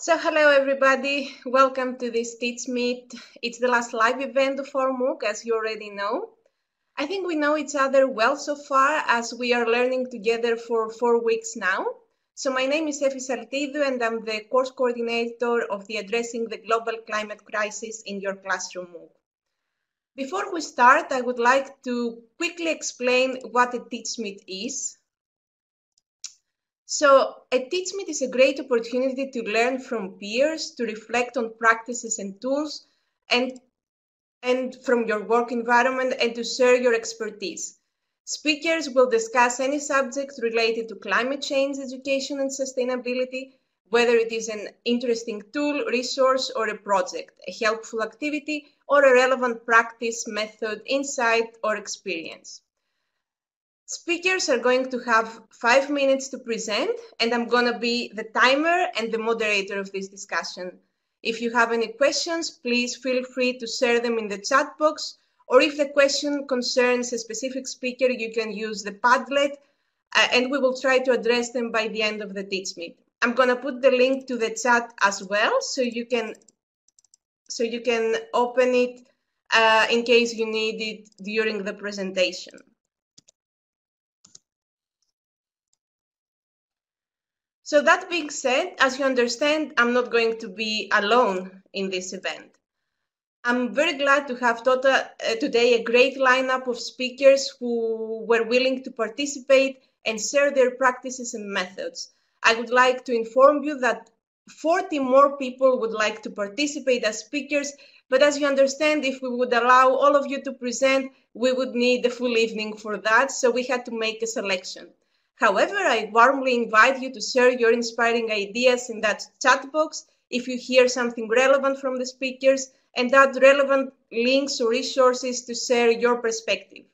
So hello everybody, welcome to this TeachMeet. It's the last live event of our MOOC, as you already know. I think we know each other well so far, as we are learning together for 4 weeks now. So my name is Efi Saltidou and I'm the course coordinator of the Addressing the Global Climate Crisis in Your Classroom MOOC. Before we start, I would like to quickly explain what a TeachMeet is. So, a TeachMeet is a great opportunity to learn from peers, to reflect on practices and tools, and from your work environment, and to share your expertise. Speakers will discuss any subject related to climate change, education, and sustainability, whether it is an interesting tool, resource, or a project, a helpful activity, or a relevant practice, method, insight, or experience. Speakers are going to have 5 minutes to present, and I'm going to be the timer and the moderator of this discussion. If you have any questions, please feel free to share them in the chat box, or if the question concerns a specific speaker, you can use the Padlet, and we will try to address them by the end of the TeachMeet. I'm going to put the link to the chat as well, so you can open it in case you need it during the presentation. So that being said, as you understand, I'm not going to be alone in this event. I'm very glad to have today a great lineup of speakers who were willing to participate and share their practices and methods. I would like to inform you that 40 more people would like to participate as speakers, but as you understand, if we would allow all of you to present, we would need a full evening for that, so we had to make a selection. However, I warmly invite you to share your inspiring ideas in that chat box if you hear something relevant from the speakers, and add relevant links or resources to share your perspective.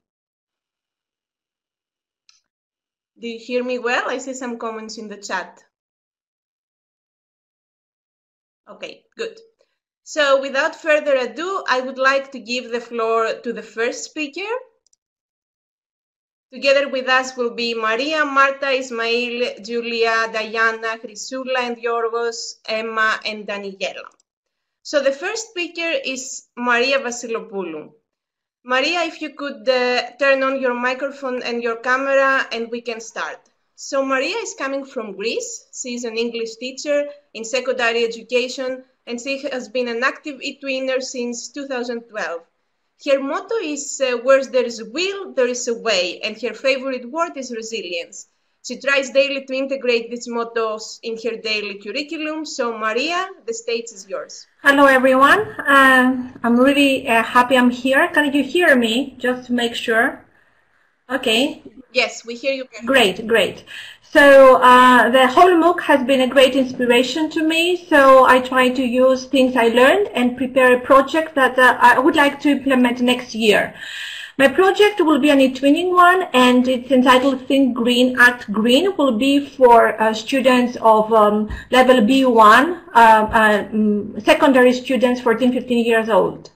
Do you hear me well? I see some comments in the chat. Okay, good. So without further ado, I would like to give the floor to the first speaker. Together with us will be Maria, Marta, Ismael, Julia, Diana, Chrysoula and Yorgos, Emma and Daniela. So the first speaker is Maria Vasilopoulou. Maria, if you could turn on your microphone and your camera and we can start. So Maria is coming from Greece. She is an English teacher in secondary education and she has been an active eTwinner since 2012. Her motto is, where there is a will, there is a way, and her favorite word is resilience. She tries daily to integrate these mottos in her daily curriculum. So, Maria, the stage is yours. Hello, everyone. I'm really happy I'm here. Can you hear me, just to make sure? Okay. Yes, we hear you. Great, great. So the whole MOOC has been a great inspiration to me, so I try to use things I learned and prepare a project that I would like to implement next year. My project will be an eTwinning one, and it's entitled Think Green, Act Green. It will be for students of level B1, secondary students, 14, 15 years old.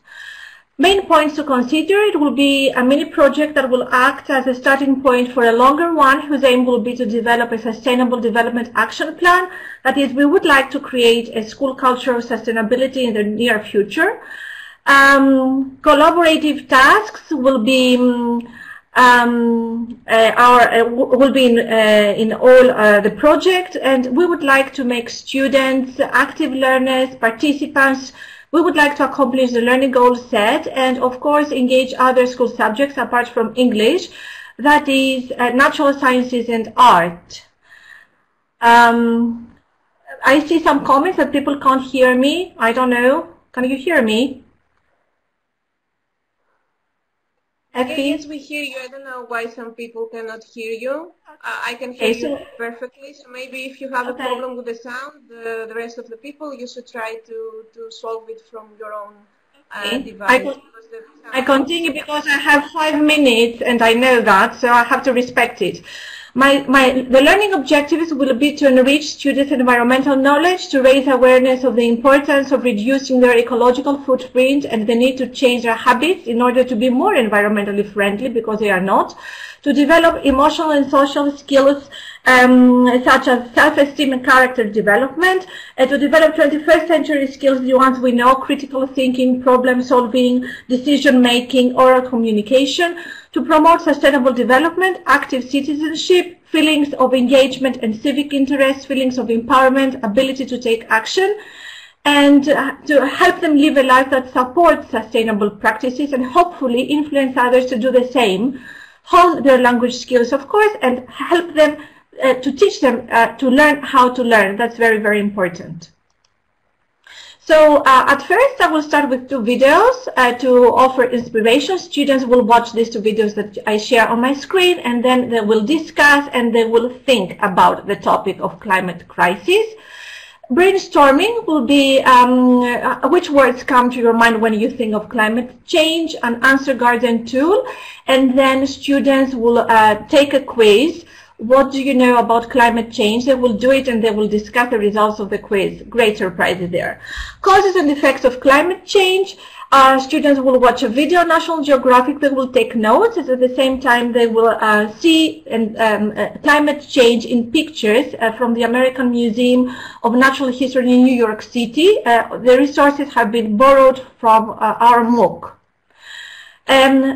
Main points to consider, it will be a mini project that will act as a starting point for a longer one whose aim will be to develop a sustainable development action plan. That is, we would like to create a school culture of sustainability in the near future. Collaborative tasks will be in all the project, and we would like to make students active learners, participants. We would like to accomplish the learning goals set and, of course, engage other school subjects apart from English, that is, natural sciences and art. I see some comments that people can't hear me. I don't know. Can you hear me? Yes, we hear you. I don't know why some people cannot hear you. I can hear you perfectly. So maybe if you have a problem with the sound, the rest of the people, you should try to solve it from your own device. I continue because I have 5 minutes and I know that, so I have to respect it. The learning objectives will be to enrich students' environmental knowledge, to raise awareness of the importance of reducing their ecological footprint and the need to change their habits in order to be more environmentally friendly, because they are not, to develop emotional and social skills such as self-esteem and character development, and to develop 21st century skills, the ones we know, critical thinking, problem solving, decision making, oral communication, to promote sustainable development, active citizenship, feelings of engagement and civic interest, feelings of empowerment, ability to take action, and to help them live a life that supports sustainable practices and hopefully influence others to do the same, hold their language skills, of course, and help them to teach them to learn how to learn. That's very, very important. So at first, I will start with two videos to offer inspiration. Students will watch these two videos that I share on my screen, and then they will discuss and they will think about the topic of climate crisis. Brainstorming will be which words come to your mind when you think of climate change, an answer garden tool, and then students will take a quiz. What do you know about climate change? They will do it and they will discuss the results of the quiz. Great surprises there. Causes and effects of climate change. Students will watch a video on National Geographic. They will take notes. And at the same time, they will see climate change in pictures from the American Museum of Natural History in New York City. The resources have been borrowed from our MOOC.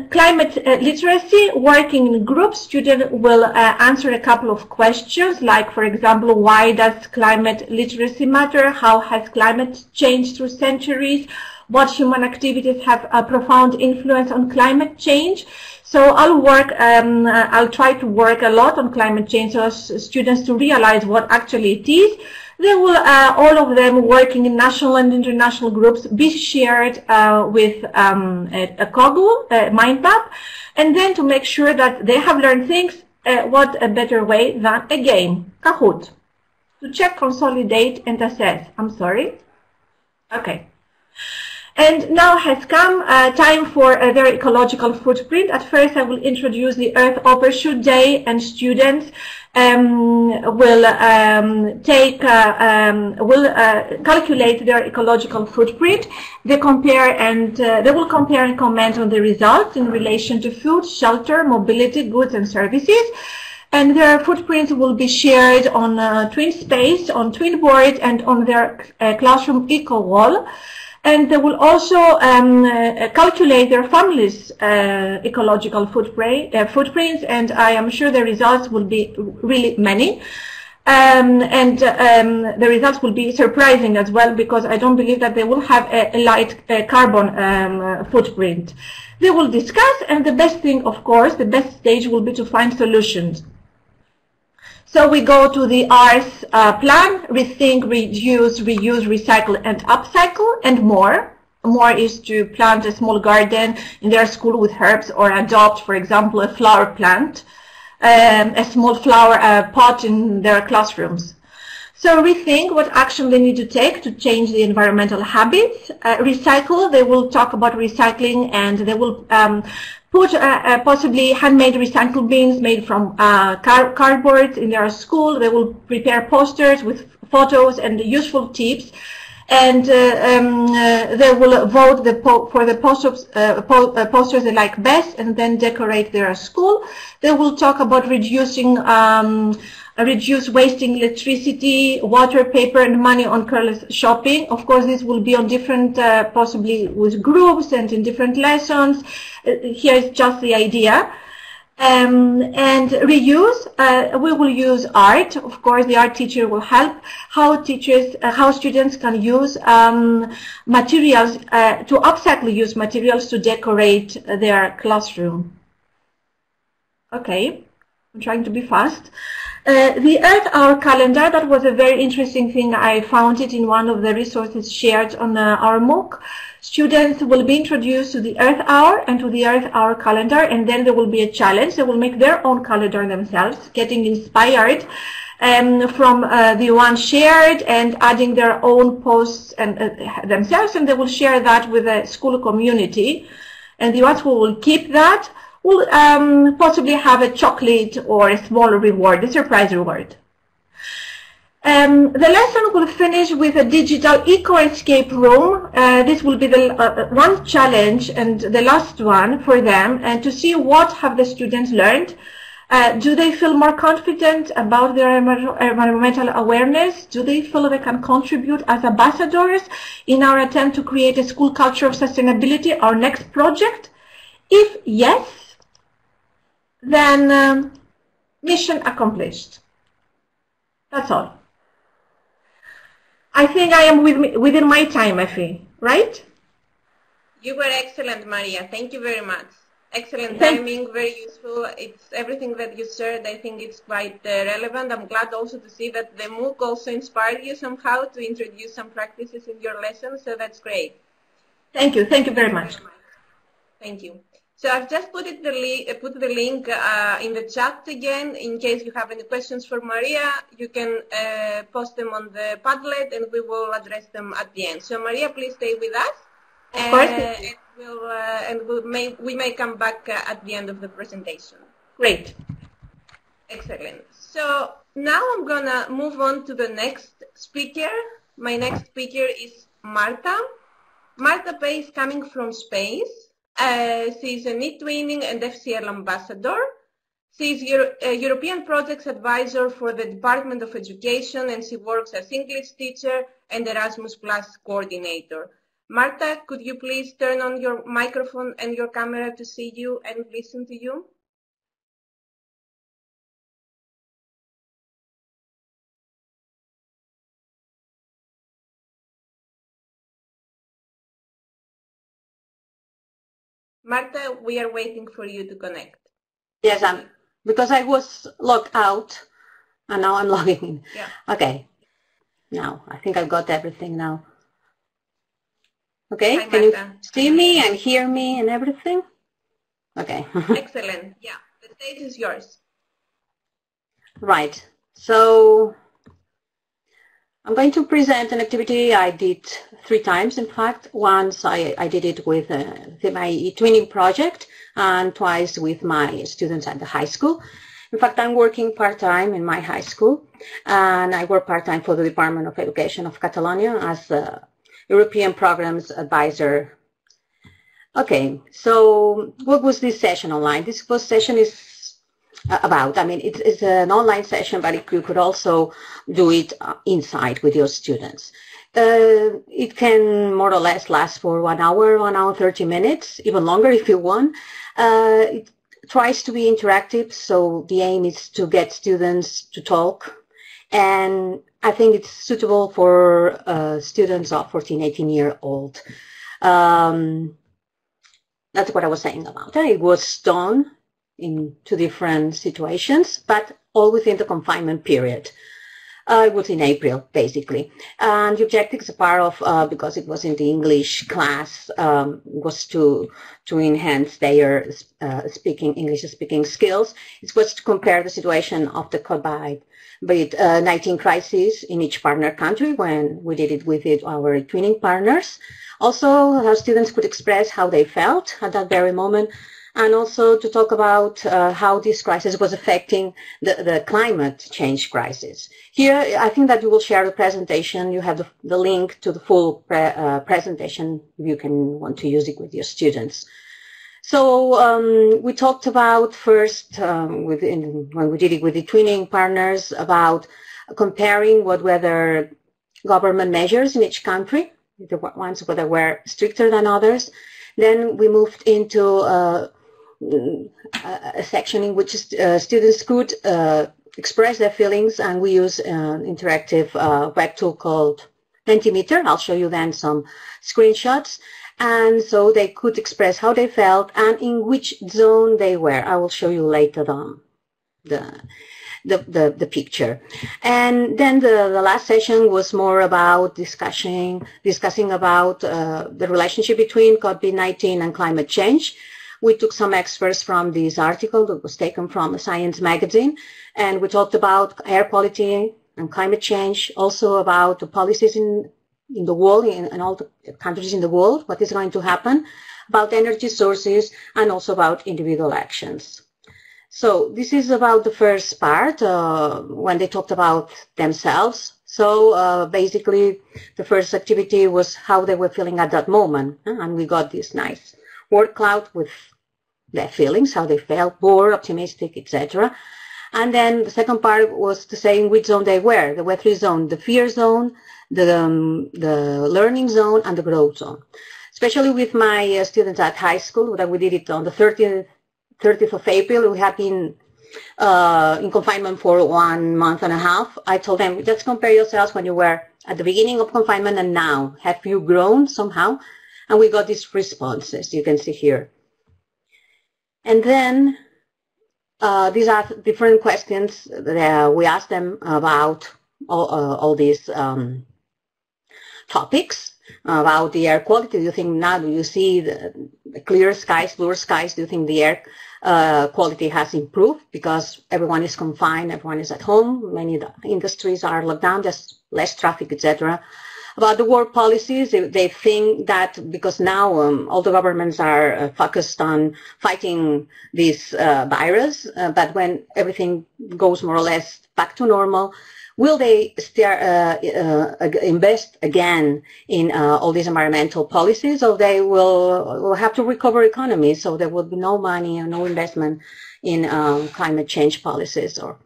Climate literacy, working in groups, students will answer a couple of questions, like, for example, why does climate literacy matter? How has climate changed through centuries? What human activities have a profound influence on climate change? So I'll try to work a lot on climate change so students to realize what actually it is. They will, all of them working in national and international groups, be shared with a Kaggle, a mind map, and then to make sure that they have learned things, what a better way than a game, Kahoot, to check, consolidate, and assess. I'm sorry. Okay. And now has come time for their ecological footprint. At first, I will introduce the Earth Overshoot Day, and students will calculate their ecological footprint. They compare and they will compare and comment on the results in relation to food, shelter, mobility, goods and services. And their footprints will be shared on TwinSpace, on TwinBoard, and on their classroom eco wall. And they will also calculate their family's ecological footprints, and I am sure the results will be really many. The results will be surprising as well, because I don't believe that they will have a light carbon footprint. They will discuss, and the best thing, of course, the best stage will be to find solutions. So we go to the R's plan, rethink, reduce, reuse, recycle, and upcycle, and more. More is to plant a small garden in their school with herbs, or adopt, for example, a flower plant, a small flower pot in their classrooms. So rethink what action they need to take to change the environmental habits. Recycle, they will talk about recycling, and they will put possibly handmade recycle bins made from cardboard in their school. They will prepare posters with photos and useful tips. And they will vote for the posters they like best, and then decorate their school. They will talk about reduce wasting electricity, water, paper, and money on careless shopping. Of course, this will be on different, possibly with groups and in different lessons. Here is just the idea. And reuse, we will use art. Of course, the art teacher will help how students can use materials, to upcycle use materials to decorate their classroom. Okay, I'm trying to be fast. The Earth Hour calendar, that was a very interesting thing. I found it in one of the resources shared on our MOOC. Students will be introduced to the Earth Hour and to the Earth Hour calendar, and then there will be a challenge. They will make their own calendar themselves, getting inspired from the one shared and adding their own posts and themselves, and they will share that with the school community. And the ones who will keep that will possibly have a chocolate or a small reward, a surprise reward. The lesson will finish with a digital eco-escape room. This will be the one challenge and the last one for them, and to see what have the students learned. Do they feel more confident about their environmental awareness? Do they feel they can contribute as ambassadors in our attempt to create a school culture of sustainability, our next project? If yes, then mission accomplished. That's all. I think I am within my time, Efi, right? You were excellent, Maria. Thank you very much. Excellent timing, very useful. It's everything that you shared, I think it's quite relevant. I'm glad also to see that the MOOC also inspired you somehow to introduce some practices in your lesson, so that's great. Thank you. Thank you very much. Thank you. So I've just put, the link in the chat again. In case you have any questions for Maria, you can post them on the Padlet and we will address them at the end. So Maria, please stay with us. Of course. And we may come back at the end of the presentation. Great. Excellent. So now I'm going to move on to the next speaker. My next speaker is Marta. Marta Pay is coming from space. She's an eTwinning and FCL ambassador. She's a European Projects Advisor for the Department of Education, and she works as English teacher and Erasmus Plus coordinator. Marta, could you please turn on your microphone and your camera to see you and listen to you? Marta, we are waiting for you to connect. Yes, because I was logged out and now I'm logging in. Yeah. Okay. Now, I think I've got everything now. Okay, hi, can you see me and hear me and everything? Okay. Excellent. Yeah, the stage is yours. Right. So I'm going to present an activity I did 3 times, in fact. Once I did it with my eTwinning project and twice with my students at the high school. In fact, I'm working part-time in my high school, and I work part-time for the Department of Education of Catalonia as a European Programs Advisor. Okay, so what was this session online? This first session is about, I mean, it's an online session, but you could also do it inside with your students. It can more or less last for 1 hour, 1 hour 30 minutes, even longer if you want. It tries to be interactive, so the aim is to get students to talk, and I think it's suitable for students of 14, 18-year-old. That's what I was saying about it. It was done in 2 different situations, but all within the confinement period. It was in April, basically. And the objectives, apart of, because it was in the English class, was to enhance their English-speaking skills. It was to compare the situation of the COVID-19 crisis in each partner country when we did it with our twinning partners. Also, our students could express how they felt at that very moment, and also to talk about how this crisis was affecting the climate change crisis. Here, I think that you will share the presentation. You have the link to the full presentation if you can want to use it with your students. So we talked about first, when we did it with the twinning partners, about comparing what were the government measures in each country, the ones that were stricter than others. Then we moved into a section in which students could express their feelings, and we use an interactive web tool called Mentimeter. I'll show you then some screenshots. And so they could express how they felt and in which zone they were. I will show you later on the picture. And then the last session was more about discussing about the relationship between COVID-19 and climate change. We took some experts from this article that was taken from a science magazine, and we talked about air quality and climate change, also about the policies in the world, in all the countries in the world, what is going to happen, about energy sources, and also about individual actions. So this is about the first part, when they talked about themselves. So basically, the first activity was how they were feeling at that moment, and we got this nice word cloud with their feelings, how they felt, bored, optimistic, etc. And then the second part was to say in which zone they were. There were three zones: the fear zone, the learning zone, and the growth zone. Especially with my students at high school, that we did it on the 30th of April, we had been in confinement for 1.5 months. I told them, just compare yourselves when you were at the beginning of confinement and now. Have you grown somehow? And we got these responses you can see here. And then these are different questions that we asked them about all these topics, about the air quality. Do you think now, do you see the clear skies, bluer skies? Do you think the air quality has improved because everyone is confined, everyone is at home, many industries are locked down, just less traffic, etc. About the work policies, they think that because now all the governments are focused on fighting this virus, but when everything goes more or less back to normal, will they invest again in all these environmental policies, or they will have to recover economies, so there will be no money or no investment in climate change policies? Or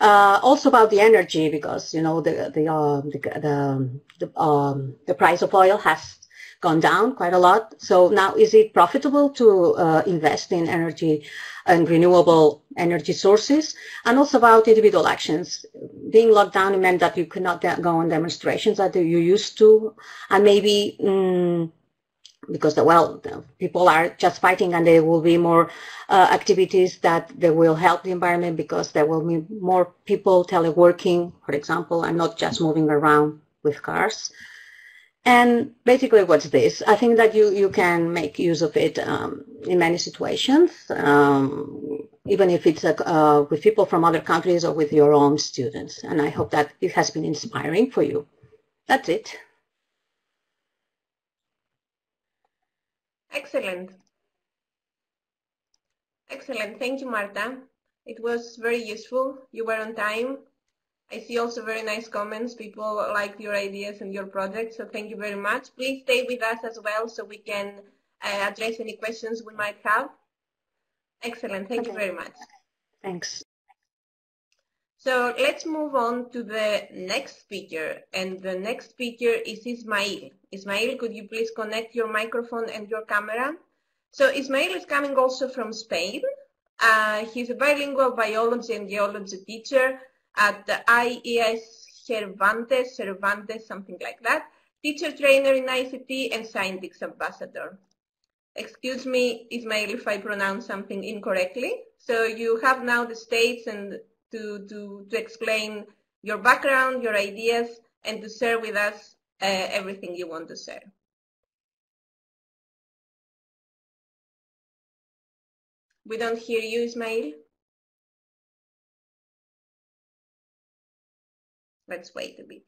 also about the energy, because you know the price of oil has gone down quite a lot. So now, is it profitable to invest in energy and renewable energy sources? And also about individual actions. Being locked down meant that you could not go on demonstrations that you used to, and maybe because the people are just fighting, and there will be more activities that they will help the environment, because there will be more people teleworking, for example, and not just moving around with cars. And basically, what's this? I think that you can make use of it in many situations, even if it's with people from other countries or with your own students. And I hope that it has been inspiring for you. That's it. Excellent. Excellent. Thank you, Marta. It was very useful. You were on time. I see also very nice comments. People liked your ideas and your projects, so thank you very much. Please stay with us as well, so we can address any questions we might have. Excellent. Thank you very much. Thanks. So let's move on to the next speaker, and the next speaker is Ismael. Ismael, could you please connect your microphone and your camera? So Ismael is coming also from Spain. He's a bilingual biology and geology teacher at the IES Cervantes, something like that, teacher trainer in ICT and science ambassador. Excuse me, Ismael, if I pronounce something incorrectly. So you have now the stage and to explain your background, your ideas, and to share with us everything you want to share. We don't hear you, Ismael. Let's wait a bit.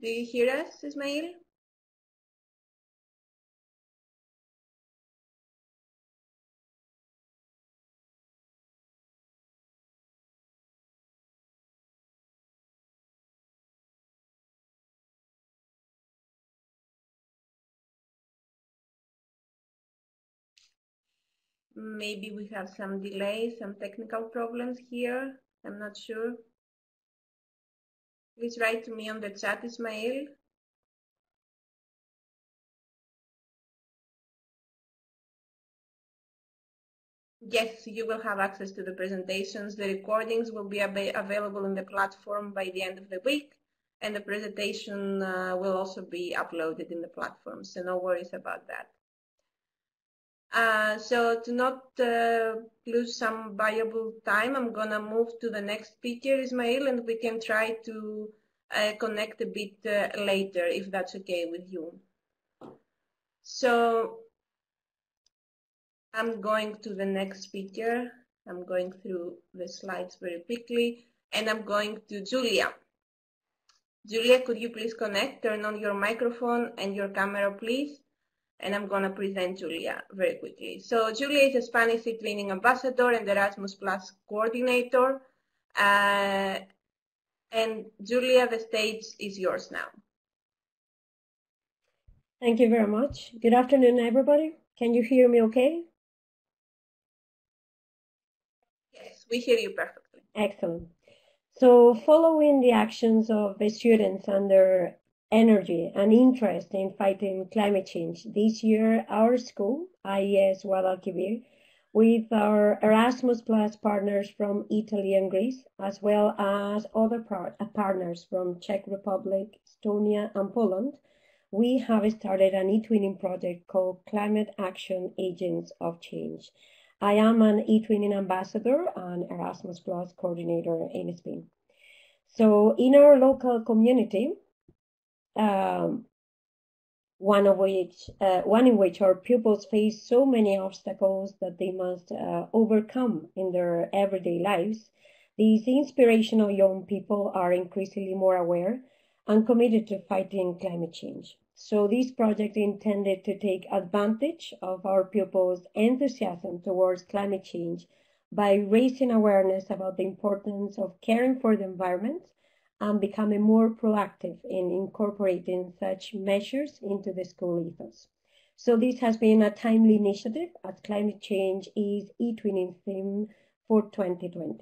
Do you hear us, Ismael? Maybe we have some delay, some technical problems here. I'm not sure. Please write to me on the chat, Ismael. Yes, you will have access to the presentations. The recordings will be available in the platform by the end of the week, and the presentation will also be uploaded in the platform, so no worries about that. So to not lose some valuable time, I'm going to move to the next picture, Ismael, and we can try to connect a bit later, if that's okay with you. So I'm going to the next picture. I'm going through the slides very quickly, and I'm going to Julia. Julia, could you please connect, turn on your microphone and your camera, please? And I'm going to present Julia very quickly. So Julia is a Spanish eTwinning ambassador and Erasmus Plus coordinator. And Julia, the stage is yours now. Thank you very much. Good afternoon, everybody. Can you hear me okay? Yes, we hear you perfectly. Excellent. So following the actions of the students under energy and interest in fighting climate change, this year our school, IES Guadalquivir, with our Erasmus Plus partners from Italy and Greece, as well as other partners from Czech Republic, Estonia and Poland, we have started an eTwinning project called Climate Action Agents of Change. I am an eTwinning ambassador and Erasmus Plus coordinator in Spain. So in our local community, one in which our pupils face so many obstacles that they must overcome in their everyday lives, these inspirational young people are increasingly more aware and committed to fighting climate change. So this project intended to take advantage of our pupils' enthusiasm towards climate change by raising awareness about the importance of caring for the environment and becoming more proactive in incorporating such measures into the school ethos. So this has been a timely initiative as climate change is eTwinning theme for 2020.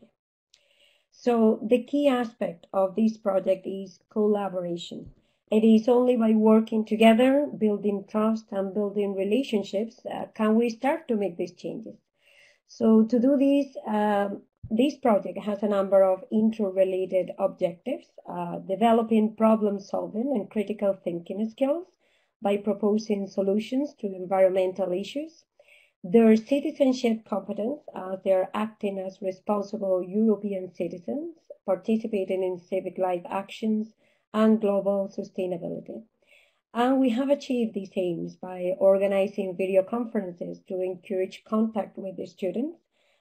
So the key aspect of this project is collaboration. It is only by working together, building trust and building relationships can we start to make these changes. So to do this, this project has a number of interrelated objectives, developing problem solving and critical thinking skills by proposing solutions to environmental issues, their citizenship competence as they are acting as responsible European citizens, participating in civic life actions and global sustainability. And we have achieved these aims by organizing video conferences to encourage contact with the students.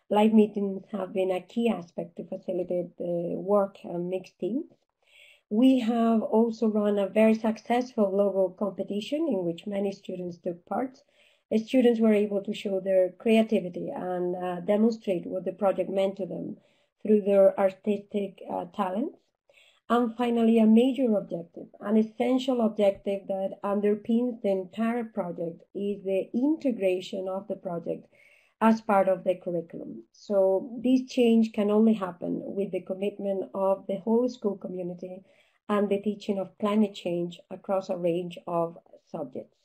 Live meetings have been a key aspect to facilitate the work and mixed teams. We have also run a very successful logo competition in which many students took part. The students were able to show their creativity and demonstrate what the project meant to them through their artistic talents. And finally, a major objective, an essential objective that underpins the entire project, is the integration of the project as part of the curriculum. So this change can only happen with the commitment of the whole school community and the teaching of climate change across a range of subjects.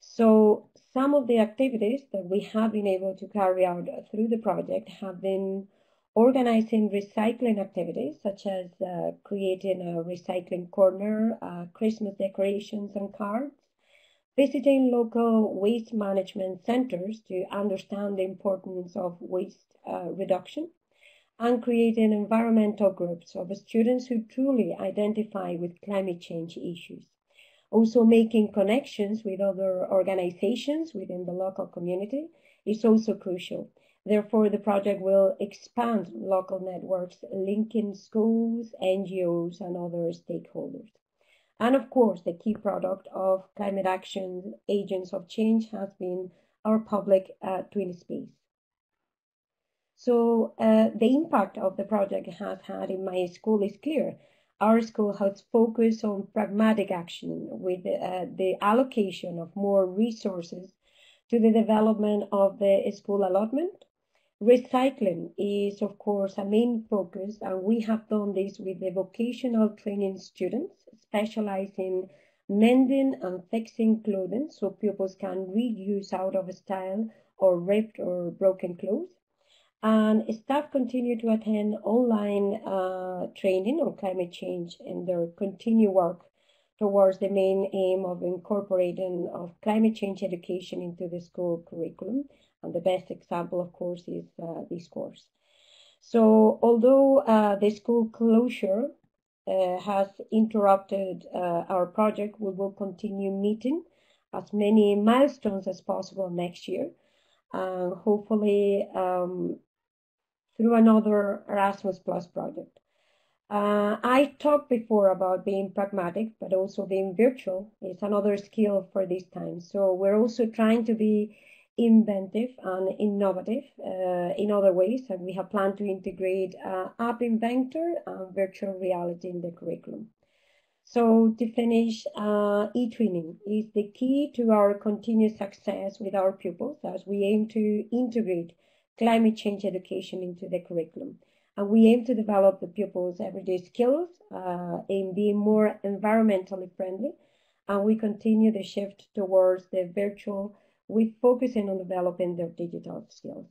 So some of the activities that we have been able to carry out through the project have been organizing recycling activities, such as creating a recycling corner, Christmas decorations and cards, visiting local waste management centers to understand the importance of waste reduction, and creating environmental groups of students who truly identify with climate change issues. Also making connections with other organizations within the local community is also crucial. Therefore, the project will expand local networks, linking schools, NGOs, and other stakeholders. And of course, the key product of Climate Action Agents of Change has been our public TwinSpace. So the impact of the project has had in my school is clear. Our school has focused on pragmatic action with the allocation of more resources to the development of the school allotment. Recycling is, of course, a main focus, and we have done this with the vocational training students, specialized in mending and fixing clothing, so pupils can reuse out of style or ripped or broken clothes. And staff continue to attend online training on climate change in their continued work towards the main aim of incorporating of climate change education into the school curriculum. And the best example, of course, is this course. So although the school closure has interrupted our project, we will continue meeting as many milestones as possible next year. Hopefully through another Erasmus Plus project. I talked before about being pragmatic, but also being virtual is another skill for this time. So we're also trying to be inventive and innovative in other ways, and we have planned to integrate App Inventor and virtual reality in the curriculum. So to finish, eTwinning is the key to our continued success with our pupils as we aim to integrate climate change education into the curriculum. And we aim to develop the pupils' everyday skills in being more environmentally friendly. And we continue the shift towards the virtual with focusing on developing their digital skills.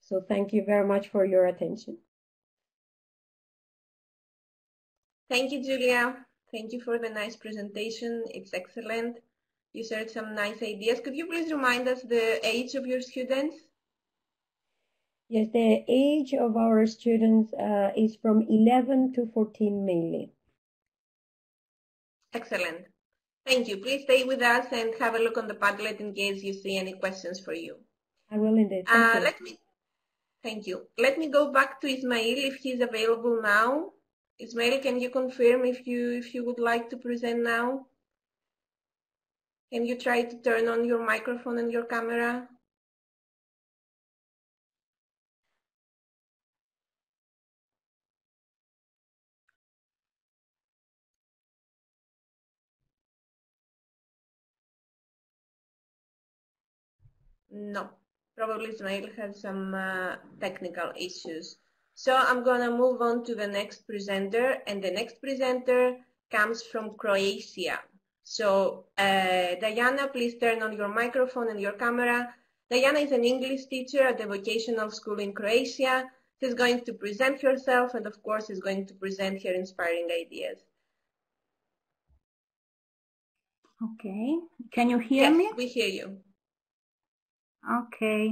So thank you very much for your attention. Thank you, Julia. Thank you for the nice presentation. It's excellent. You shared some nice ideas. Could you please remind us the age of your students? Yes, the age of our students is from 11 to 14 mainly. Excellent. Thank you. Please stay with us and have a look on the Padlet in case you see any questions for you. I will indeed. Let me go back to Ismael if he's available now. Ismael, can you confirm if you would like to present now? Can you try to turn on your microphone and your camera? No, probably Ismail has some technical issues. So I'm going to move on to the next presenter, and the next presenter comes from Croatia. So Diana, please turn on your microphone and your camera. Diana is an English teacher at a vocational school in Croatia. She's going to present herself and of course is going to present her inspiring ideas. Okay, can you hear me? Yes, we hear you. Okay.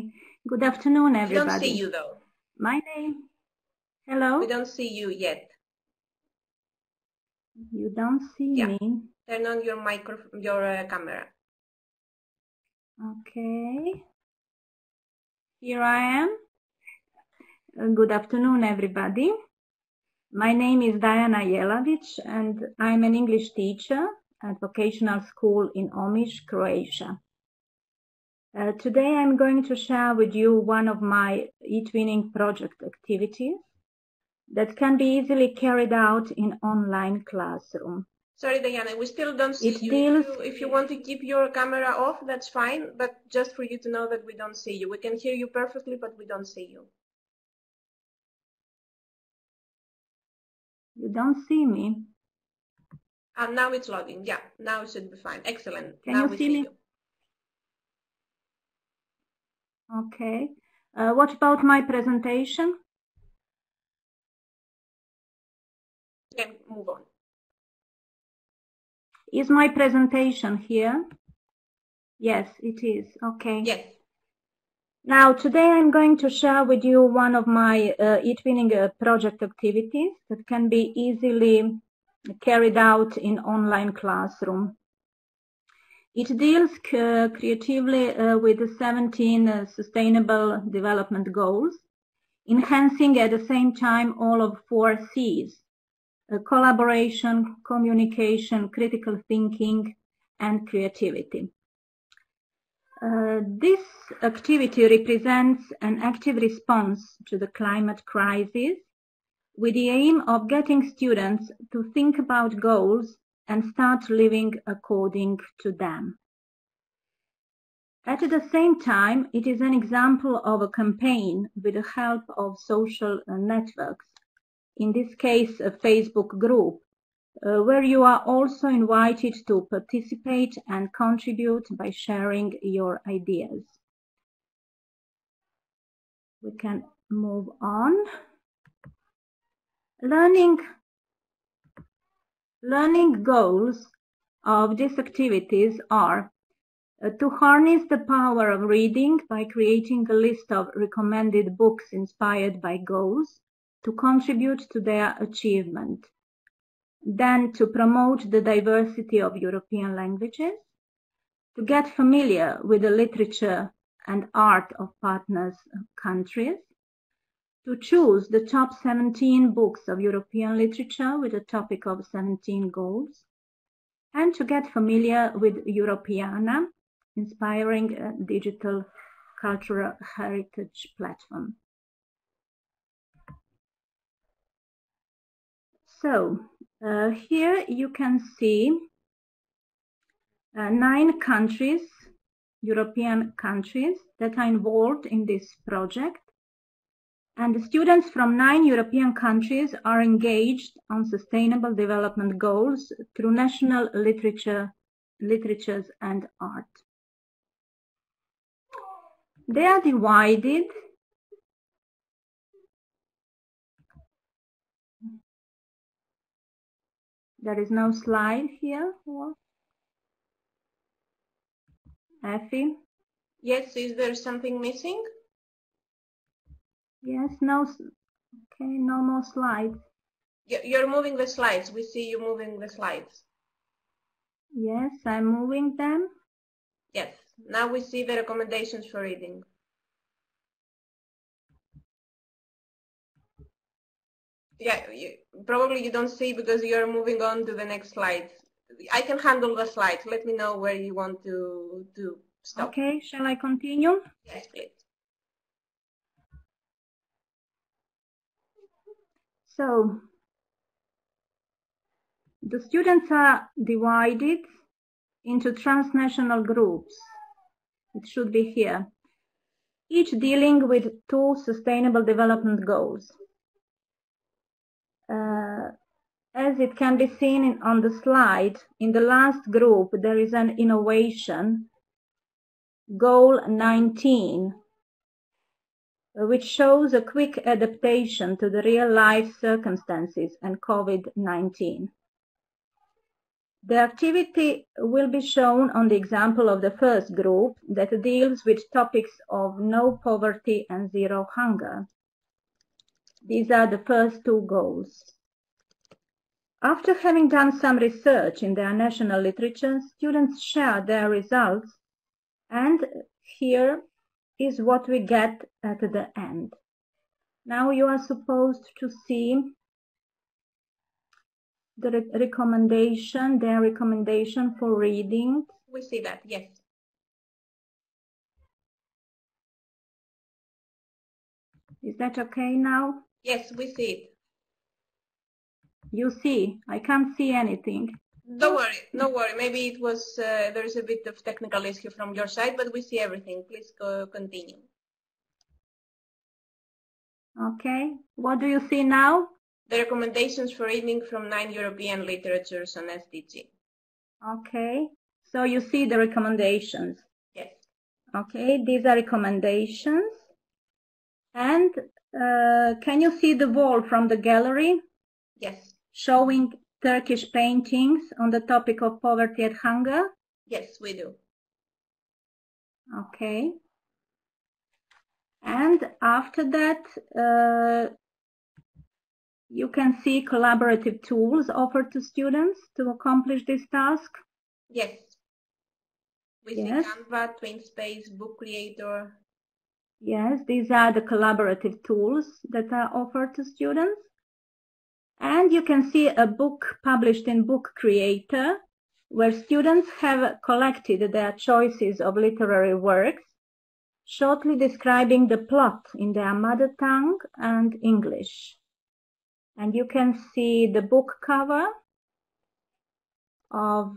Good afternoon, everybody. We don't see you, though. My name... Hello? We don't see you yet. You don't see me? Turn on your microphone, your camera. Okay. Here I am. Good afternoon, everybody. My name is Diana Jelavic, and I'm an English teacher at vocational school in Omish, Croatia. Today I'm going to share with you one of my eTwinning project activities that can be easily carried out in online classroom. Sorry, Diana, we still don't see you. If you want to keep your camera off, that's fine, but just for you to know that we don't see you. We can hear you perfectly, but we don't see you. You don't see me? And now it's loading. Yeah, now it should be fine. Excellent. Can now you see me? Okay. What about my presentation? You can move on. Is my presentation here? Yes, it is. Okay. Yes. Now, today I'm going to share with you one of my eTwinning project activities that can be easily carried out in online classroom. It deals creatively with the 17 Sustainable Development Goals, enhancing at the same time all of 4 Cs, collaboration, communication, critical thinking, and creativity. This activity represents an active response to the climate crisis with the aim of getting students to think about goals and start living according to them. At the same time, it is an example of a campaign with the help of social networks, in this case a Facebook group, where you are also invited to participate and contribute by sharing your ideas. We can move on. Learning goals of these activities are to harness the power of reading by creating a list of recommended books inspired by goals to contribute to their achievement, then to promote the diversity of European languages, to get familiar with the literature and art of partners countries, to choose the top 17 books of European literature with a topic of 17 goals, and to get familiar with Europeana, inspiring a digital cultural heritage platform. So here you can see 9 countries, European countries, that are involved in this project. And the students from 9 European countries are engaged on sustainable development goals through national literatures and art. They are divided . There is no slide here for Efi. Yes, is there something missing? Yes, no, okay, no more slides. You're moving the slides. We see you moving the slides. Yes, I'm moving them. Yes, now we see the recommendations for reading. Yeah, probably you don't see because you're moving on to the next slide. I can handle the slides. Let me know where you want to stop. Okay, shall I continue? Yes, please. So, the students are divided into transnational groups. It should be here. Each dealing with 2 sustainable development goals. As it can be seen on the slide, in the last group, there is an innovation, goal 19, which shows a quick adaptation to the real-life circumstances and COVID-19. The activity will be shown on the example of the first group that deals with topics of no poverty and zero hunger. These are the first 2 goals. After having done some research in their national literature, students share their results, and here is what we get at the end. Now you are supposed to see the recommendation, their recommendation for reading. We see that, yes. Is that okay now? Yes, we see it. You see, I can't see anything. Don't worry, no worry. Maybe it was, there's a bit of technical issue from your side, but we see everything. Please go continue. Okay, what do you see now? The recommendations for reading from 9 European literatures on SDG. Okay, so you see the recommendations. Yes. Okay, these are recommendations. And can you see the wall from the gallery? Yes. Showing Turkish paintings on the topic of poverty and hunger? Yes, we do. Okay. And after that, you can see collaborative tools offered to students to accomplish this task? Yes. We see Canva, TwinSpace, Book Creator. Yes, these are the collaborative tools that are offered to students. And you can see a book published in Book Creator, where students have collected their choices of literary works, shortly describing the plot in their mother tongue and English. And you can see the book cover of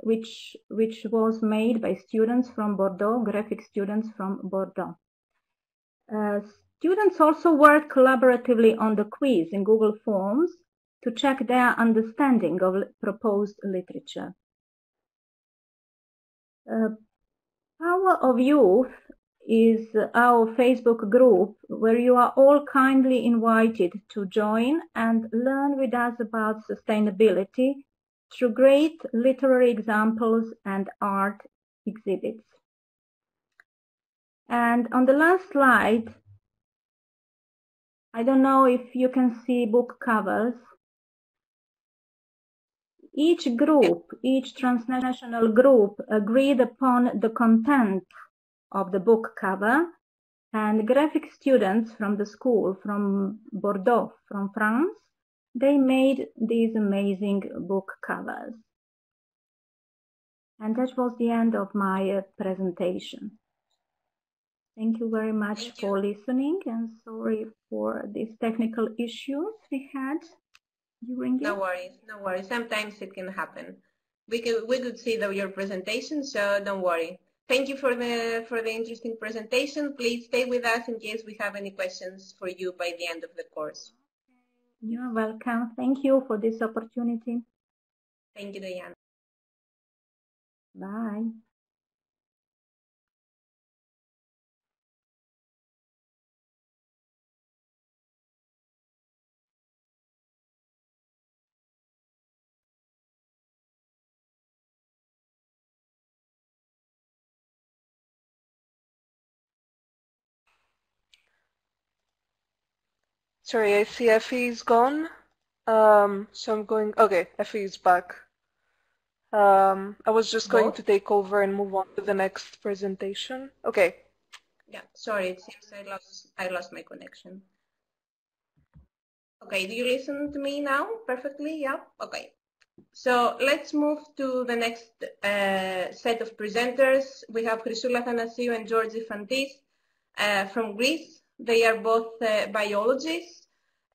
which was made by students from Bordeaux, graphic students from Bordeaux. Students also work collaboratively on the quiz in Google Forms to check their understanding of proposed literature. Power of Youth is our Facebook group where you are all kindly invited to join and learn with us about sustainability through great literary examples and art exhibits. And on the last slide, I don't know if you can see book covers. Each group, each transnational group agreed upon the content of the book cover, and graphic students from the school, from Bordeaux, from France, they made these amazing book covers. And that was the end of my presentation. Thank you very much for listening, and sorry for these technical issues we had during it. No worries, no worries. Sometimes it can happen. We could see your presentation, so don't worry. Thank you for the interesting presentation. Please stay with us in case we have any questions for you by the end of the course. You're welcome. Thank you for this opportunity. Thank you, Diana. Bye. Sorry, I see Efi's gone, so I'm going, okay, Efi's back. I was just going to take over and move on to the next presentation. Okay. Yeah, sorry, it seems I lost my connection. Okay, do you listen to me now perfectly? Yeah, okay. So let's move to the next set of presenters. We have Chrysoula Thanasiou and Georgie Fantis from Greece. They are both biologists,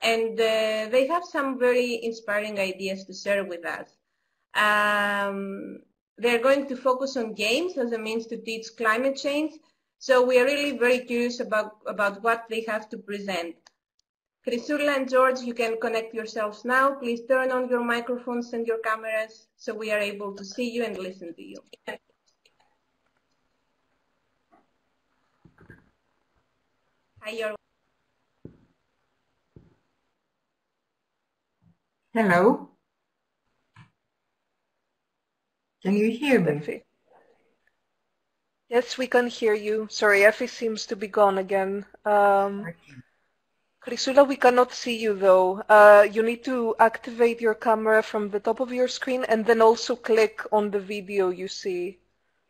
and they have some very inspiring ideas to share with us. They're going to focus on games as a means to teach climate change, so we are really very curious about what they have to present. Chrysoula and George, you can connect yourselves now. Please turn on your microphones and your cameras so we are able to see you and listen to you. Hello. Can you hear me? Yes, we can hear you. Sorry, Efi seems to be gone again. Chrysoula, we cannot see you though. You need to activate your camera from the top of your screen and then also click on the video you see.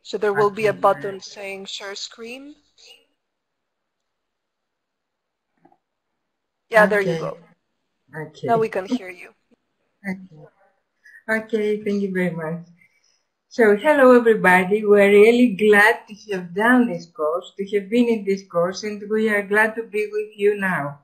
So there will be a button saying share screen. Yeah, there you go. Okay. Now we can hear you. Okay. Okay, thank you very much. So, hello everybody. We're really glad to have done this course, to have been in this course, and we are glad to be with you now.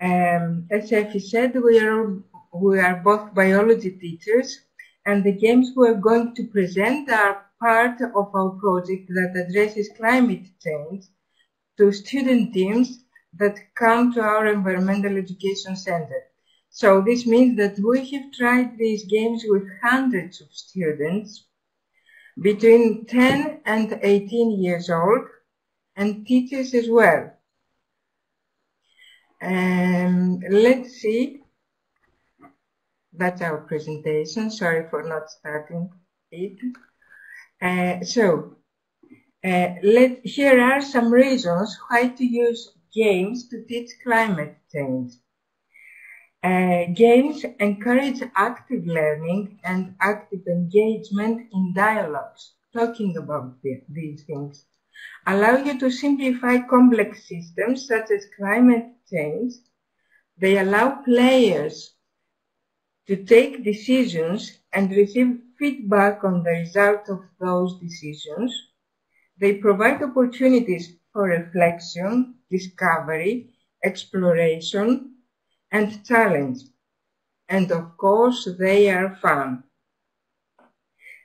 As Efi said, we are both biology teachers, and the games we're going to present are part of our project that addresses climate change to student teams that come to our environmental education center. So this means that we have tried these games with hundreds of students between 10 and 18 years old, and teachers as well. Let's see. That's our presentation. Sorry for not starting it. Here are some reasons why to use games to teach climate change. Games encourage active learning and active engagement in dialogues, talking about these things. Allow you to simplify complex systems such as climate change. They allow players to take decisions and receive feedback on the result of those decisions. They provide opportunities for reflection, discovery, exploration, and challenge. And of course, they are fun.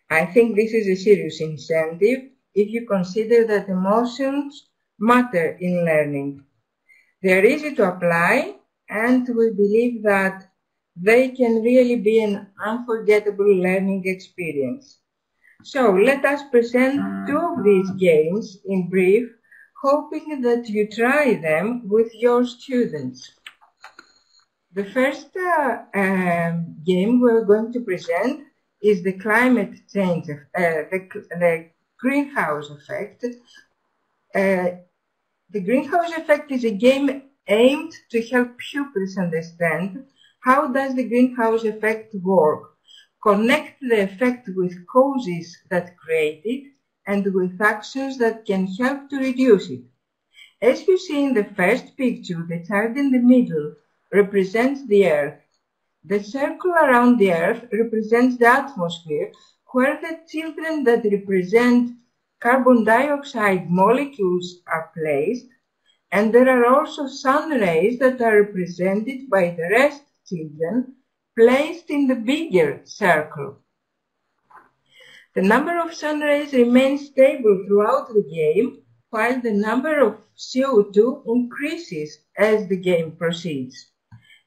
I think this is a serious incentive if you consider that emotions matter in learning. They are easy to apply, and we believe that they can really be an unforgettable learning experience. So let us present two of these games in brief, hoping that you try them with your students. The first game we're going to present is the climate change, the greenhouse effect. The greenhouse effect is a game aimed to help pupils understand how does the greenhouse effect work, connect the effect with causes that create it and with actions that can help to reduce it. As you see in the first picture, the child in the middle represents the Earth. The circle around the Earth represents the atmosphere, where the children that represent carbon dioxide molecules are placed, and there are also sun rays that are represented by the rest children placed in the bigger circle. The number of sun rays remains stable throughout the game, while the number of CO2 increases as the game proceeds.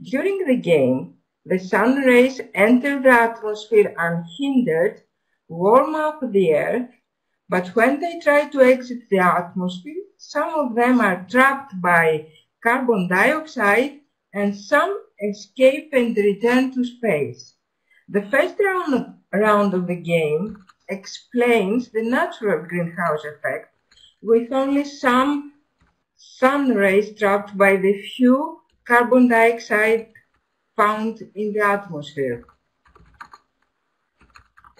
During the game, the sun rays enter the atmosphere unhindered, warm up the Earth, but when they try to exit the atmosphere, some of them are trapped by carbon dioxide and some escape and return to space. The first round of the game explains the natural greenhouse effect, with only some sun rays trapped by the few carbon dioxide found in the atmosphere.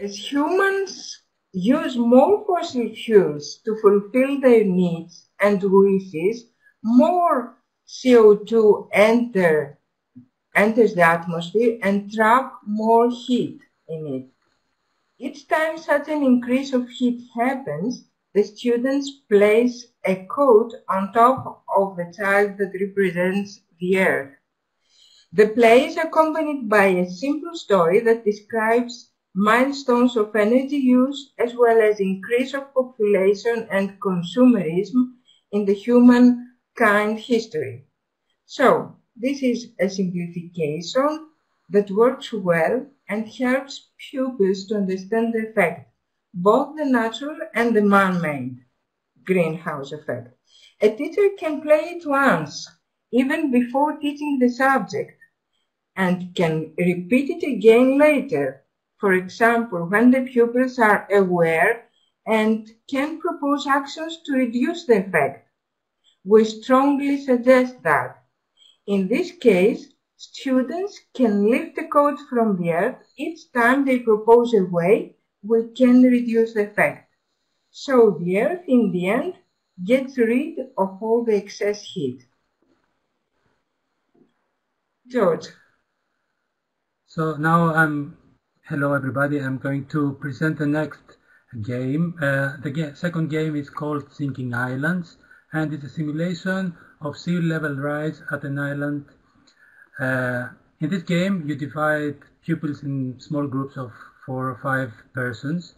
As humans use more fossil fuels to fulfill their needs and wishes, more CO2 enters the atmosphere and traps more heat in it. Each time such an increase of heat happens, the students place a coat on top of the child that represents the Earth. The play is accompanied by a simple story that describes milestones of energy use as well as increase of population and consumerism in the humankind history. So, this is a simplification that works well and helps pupils to understand the effect, both the natural and the man-made greenhouse effect. A teacher can play it once, even before teaching the subject, and can repeat it again later. For example, when the pupils are aware and can propose actions to reduce the effect. We strongly suggest that. In this case, students can lift the coat from the Earth each time they propose a way we can reduce the effect. So the Earth, in the end, gets rid of all the excess heat. George. So now hello everybody, I'm going to present the next game. The second game is called Sinking Islands, and it's a simulation of sea level rise at an island. In this game, you divide pupils in small groups of 4 or 5 persons,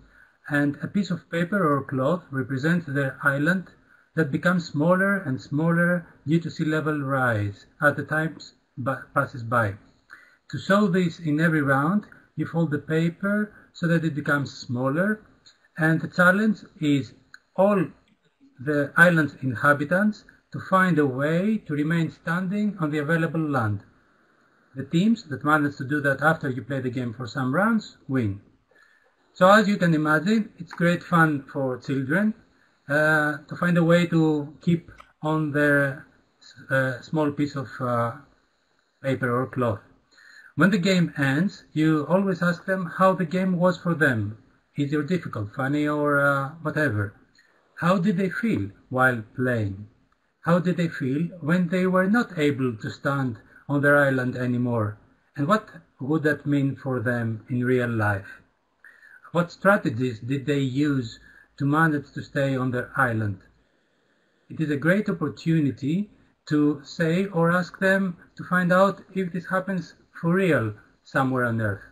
and a piece of paper or cloth represents the island that becomes smaller and smaller due to sea level rise as the time passes by. To show this in every round, you fold the paper so that it becomes smaller, and the challenge is all the island's inhabitants to find a way to remain standing on the available land. The teams that manage to do that after you play the game for some rounds win. So as you can imagine, it's great fun for children to find a way to keep on their small piece of paper or cloth. When the game ends, you always ask them how the game was for them. Easy or difficult, funny or whatever. How did they feel while playing? How did they feel when they were not able to stand on their island anymore, and what would that mean for them in real life? What strategies did they use to manage to stay on their island? It is a great opportunity to say or ask them to find out if this happens for real somewhere on Earth.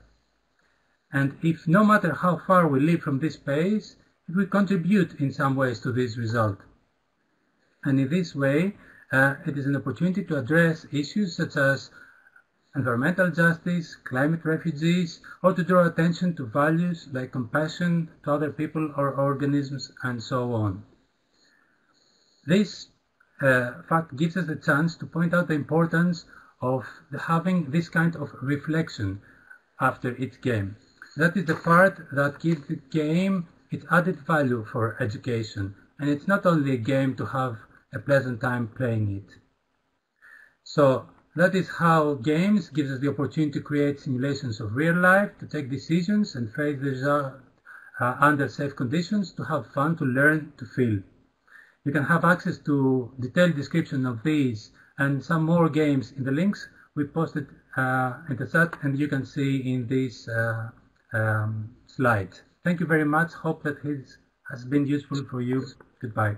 And if no matter how far we live from this space, if we contribute in some ways to this result. And in this way, it is an opportunity to address issues such as environmental justice, climate refugees, or to draw attention to values like compassion to other people or organisms, and so on. This fact gives us the chance to point out the importance of having this kind of reflection after each game. That is the part that gives the game its added value for education, and it's not only a game to have a pleasant time playing it. So that is how games gives us the opportunity to create simulations of real life, to take decisions and face the result under safe conditions, to have fun, to learn, to feel. You can have access to detailed description of these and some more games in the links we posted in the chat, and you can see in this slide. Thank you very much. Hope that it has been useful for you. Goodbye.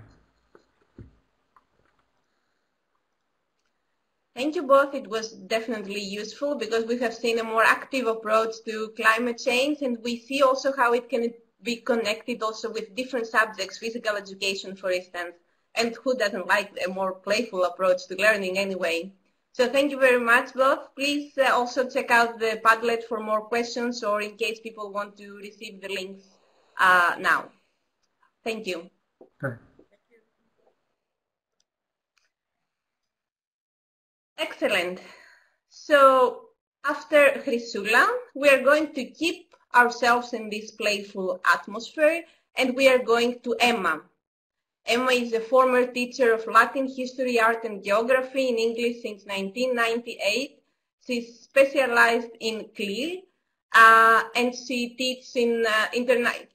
Thank you both. It was definitely useful because we have seen a more active approach to climate change, and we see also how it can be connected also with different subjects, physical education, for instance, and who doesn't like a more playful approach to learning anyway. So thank you very much both. Please also check out the Padlet for more questions or in case people want to receive the links now. Thank you. Okay. Excellent. So after Chrysoula, we are going to keep ourselves in this playful atmosphere, and we are going to Emma. Emma is a former teacher of Latin history, art and geography in English since 1998. She's specialized in CLIL, and she teaches in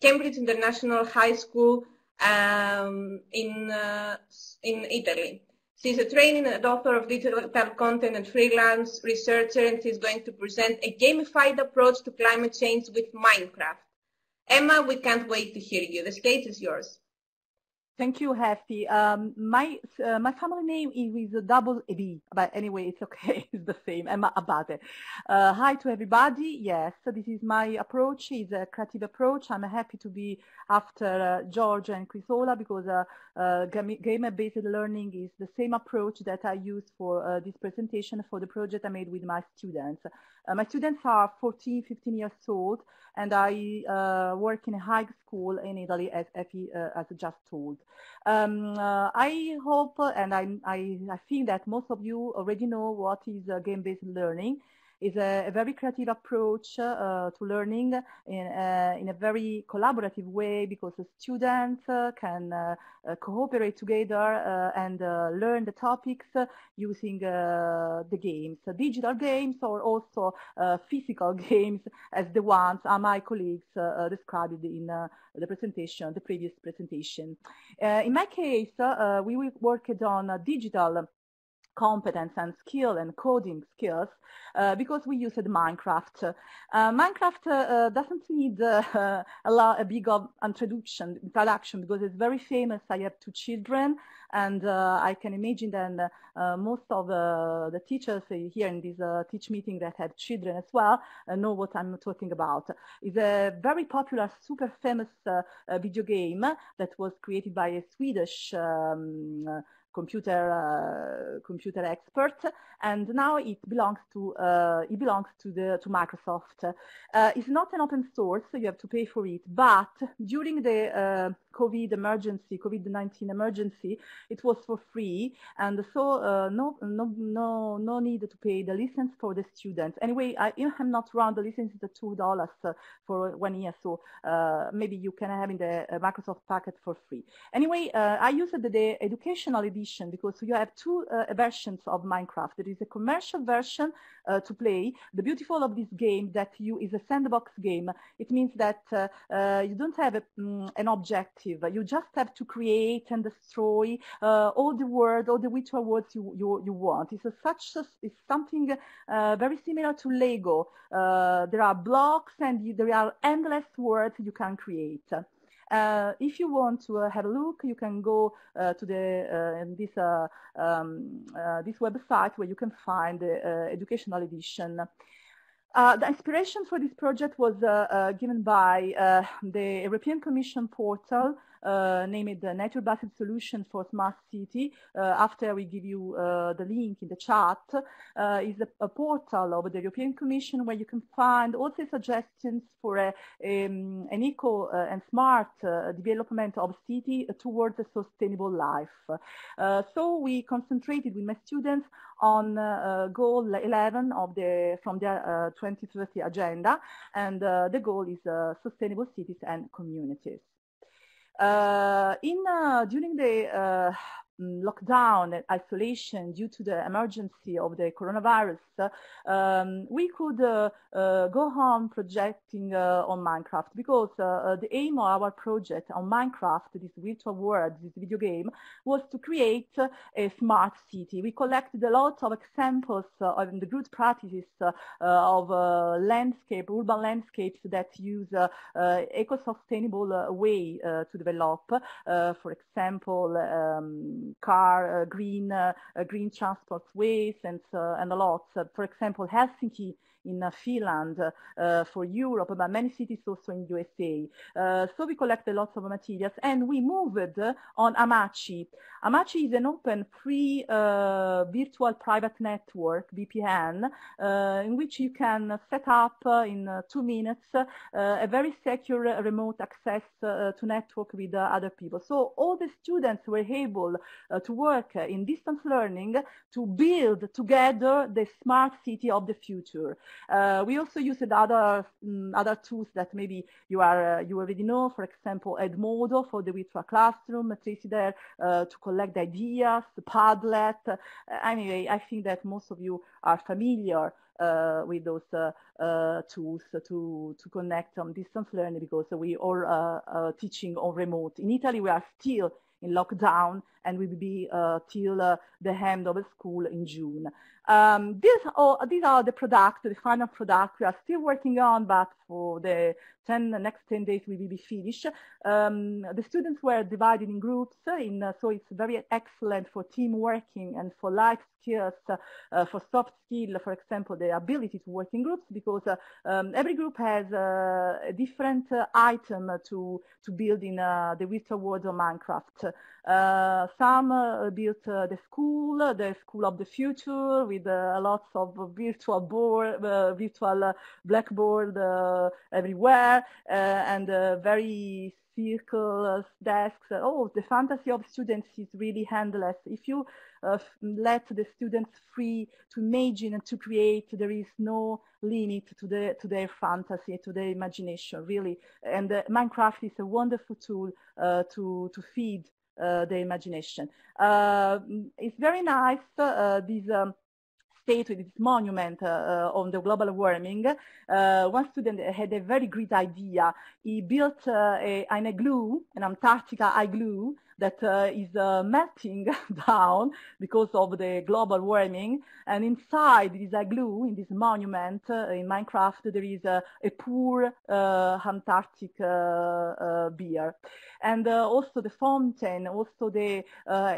Cambridge International High School in Italy. She's a trainee and author of digital content and freelance researcher, and she's going to present a gamified approach to climate change with Minecraft. Emma, we can't wait to hear you. The stage is yours. Thank you, Hefi. My family name is with a double B, but anyway, it's okay. It's the same. Emma Abate. Hi to everybody. Yes, so this is my approach. It's a creative approach. I'm happy to be after George and Chrysoula because game-based learning is the same approach that I used for this presentation for the project I made with my students. My students are 14, 15 years old, and I work in a high school in Italy, as Efi has just told. I hope and I think that most of you already know what is game-based learning. It's a very creative approach to learning in a very collaborative way, because the students can cooperate together and learn the topics using the games, digital games or also physical games, as the ones my colleagues described in the previous presentation. In my case, we worked on digital competence and skill and coding skills because we used Minecraft. Minecraft doesn't need a big introduction because it's very famous. I have two children, and I can imagine that most of the teachers here in this teach meeting that have children as well know what I'm talking about. It's a very popular, super famous video game that was created by a Swedish computer expert, and now it belongs to Microsoft. It's not an open source, so you have to pay for it. But during the COVID-19 emergency, it was for free, and so no need to pay the license for the students. Anyway, I'm not wrong. The license is $2 for 1 year, so maybe you can have in the Microsoft packet for free. Anyway, I used the educational edition, because you have two versions of Minecraft. There is a commercial version to play. The beautiful of this game that you is a sandbox game. It means that you don't have an objective. You just have to create and destroy all the virtual worlds you want. It's something very similar to Lego. There are blocks and there are endless worlds you can create. If you want to have a look, you can go to this website where you can find the educational edition. The inspiration for this project was given by the European Commission portal, named the Nature-Based Solution for Smart City. After we give you the link in the chat, is a portal of the European Commission where you can find also suggestions for an eco and smart development of city towards a sustainable life. So we concentrated with my students on goal 11 of the from their 2030 agenda, and the goal is sustainable cities and communities. During the lockdown and isolation due to the emergency of the coronavirus, we could go on projecting on Minecraft, because the aim of our project on Minecraft, this virtual world, this video game, was to create a smart city. We collected a lot of examples of the good practices of urban landscapes that use eco-sustainable way to develop, for example, green transport ways, and a lot. For example, Helsinki in Finland, for Europe, but many cities also in USA. So we collected lots of materials, and we moved on Amachi. Amachi is an open, free virtual private network, VPN, in which you can set up in 2 minutes a very secure remote access to network with other people. So all the students were able to work in distance learning to build together the smart city of the future. We also used other tools that maybe you already know. For example, Edmodo for the virtual classroom, Tracidare to collect ideas, Padlet. Anyway, I think that most of you are familiar with those tools to connect on distance learning, because we are teaching on remote. In Italy, we are still in lockdown, and will be till the end of the school in June. These are the final product we are still working on, but for the next 10 days we will be finished. The students were divided in groups, so it's very excellent for team working and for life skills, for soft skill, for example, the ability to work in groups, because every group has a different item to build in the virtual world of Minecraft. Some built the school of the future, with lots of virtual board, virtual blackboard everywhere, and very circles, desks. Oh, the fantasy of students is really endless. If you let the students free to imagine and to create, there is no limit to their fantasy, to their imagination, really. And Minecraft is a wonderful tool to feed the imagination. It's very nice, these with its monument on the global warming. One student had a very great idea. He built an igloo, an Antarctica igloo, that is melting down because of the global warming. And inside this igloo, in this monument in Minecraft, there is a poor Antarctic beer. And also the fountain, also the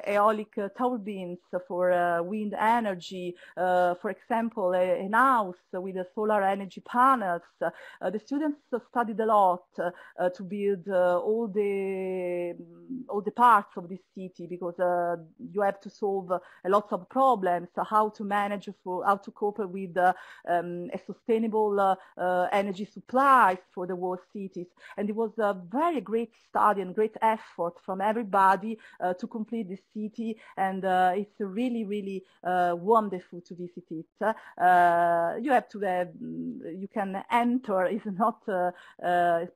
aeolic turbines for wind energy, for example, an house with solar energy panels. The students studied a lot to build all the parts of this city, because you have to solve a lot of problems, how to manage, how to cope with a sustainable energy supply for the world cities. And it was a very great study and great effort from everybody to complete this city, and it's really, really wonderful to visit it. You can enter, it's not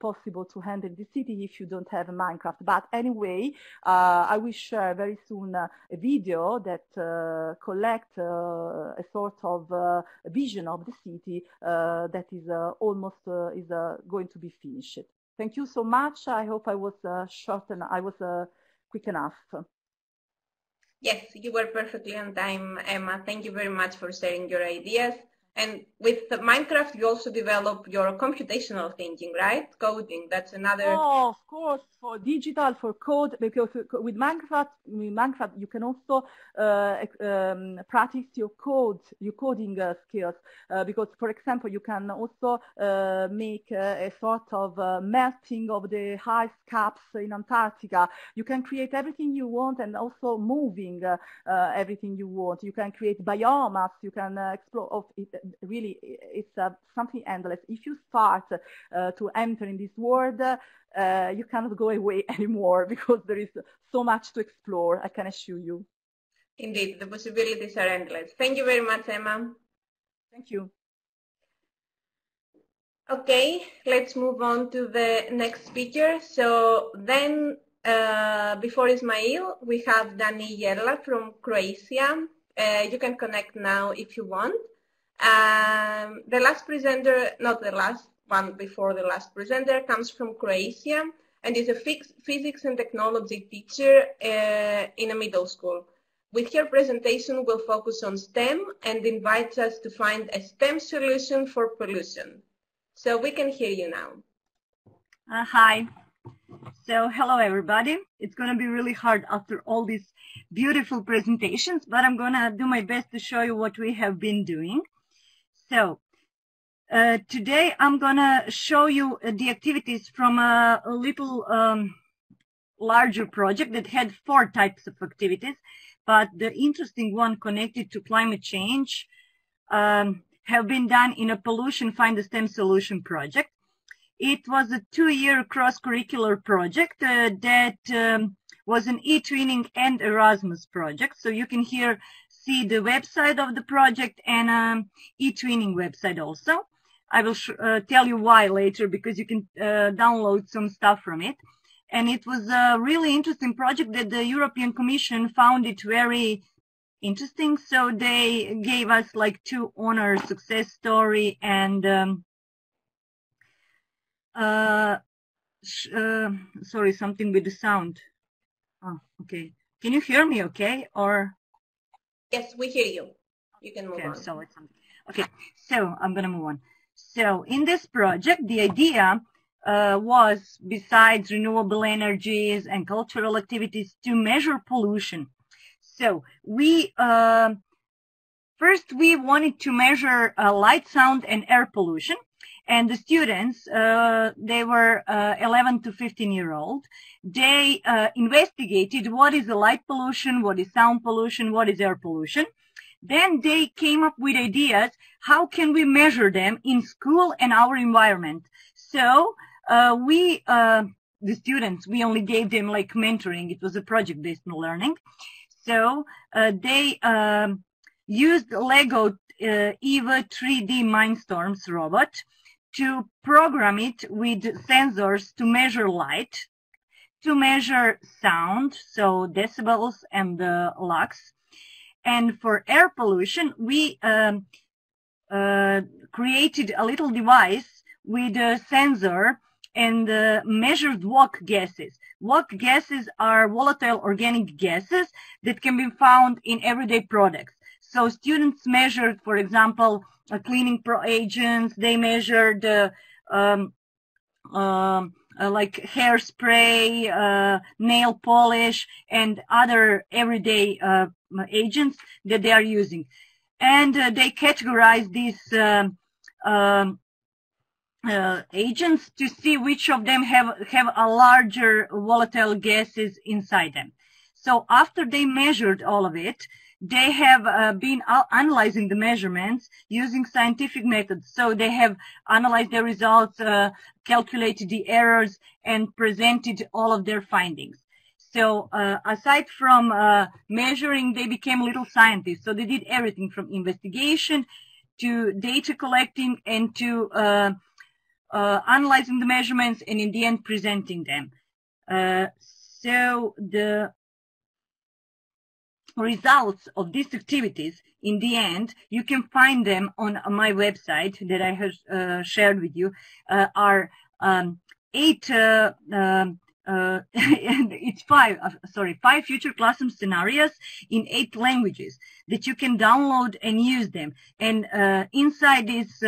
possible to enter the city if you don't have Minecraft. But anyway, I will share very soon a video that collects a sort of vision of the city that is going to be finished. Thank you so much. I hope I was short and I was quick enough. Yes, you were perfectly on time, Emma. Thank you very much for sharing your ideas. And with the Minecraft, you also develop your computational thinking, right? Coding, that's another... Oh, of course, for digital, for code, because with Minecraft you can also practice your code, your coding skills. Because, for example, you can also make a sort of melting of the ice caps in Antarctica. You can create everything you want and also moving everything you want. You can create biomas, you can explore... Really, it's something endless. If you start to enter in this world, you cannot go away anymore because there is so much to explore, I can assure you. Indeed, the possibilities are endless. Thank you very much, Emma. Thank you. Okay, let's move on to the next speaker. So then, before Ismael, we have Dani Jelavic from Croatia. You can connect now if you want. The last presenter, not the last one before the last presenter, comes from Croatia and is a physics and technology teacher in a middle school. With her presentation, we'll focus on STEM and invites us to find a STEM solution for pollution. So we can hear you now. Hi. So hello, everybody. It's going to be really hard after all these beautiful presentations, but I'm going to do my best to show you what we have been doing. So today I'm going to show you the activities from a little larger project that had 4 types of activities, but the interesting one connected to climate change have been done in a Pollution Find a STEM Solution project. It was a 2-year cross-curricular project that was an eTwinning and Erasmus project. So you can here see the website of the project and eTwinning website also. I will tell you why later, because you can download some stuff from it. And it was a really interesting project that the European Commission found it very interesting. So they gave us like 2 honor success story and sorry, something with the sound. Oh, okay. Can you hear me okay? Or... Yes, we hear you. You can move on. So it's okay, so I'm going to move on. So in this project, the idea was, besides renewable energies and cultural activities, to measure pollution. So we, first we wanted to measure light, sound and air pollution. And the students, they were 11 to 15-year-old, they investigated what is the light pollution, what is sound pollution, what is air pollution. Then they came up with ideas, how can we measure them in school and our environment. So the students, we only gave them like mentoring. It was a project-based learning. So they used LEGO EVA 3D Mindstorms robot to program it with sensors to measure light, to measure sound, so decibels and lux. And for air pollution, we created a little device with a sensor and measured VOC gases. VOC gases are volatile organic gases that can be found in everyday products. So students measured, for example, cleaning agents. They measured like hairspray, nail polish, and other everyday agents that they are using. And they categorized these agents to see which of them have a larger volatile gases inside them. So after they measured all of it, they have been analyzing the measurements using scientific methods. So they have analyzed the results, calculated the errors, and presented all of their findings. So aside from measuring, they became little scientists. So they did everything from investigation to data collecting and to analyzing the measurements and in the end presenting them. So the results of these activities, in the end, you can find them on my website that I have shared with you, are 8 and it's five future classroom scenarios in 8 languages that you can download and use them. And inside these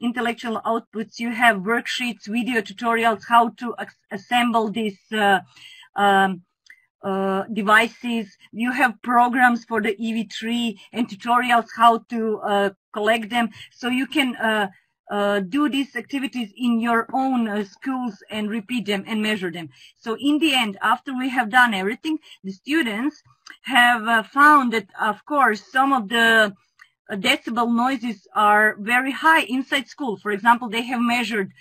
intellectual outputs, you have worksheets, video tutorials, how to assemble these devices. You have programs for the EV3 and tutorials how to collect them. So you can do these activities in your own schools and repeat them and measure them. So in the end, after we have done everything, the students have found that, of course, some of the decibel noises are very high inside school. For example, they have measured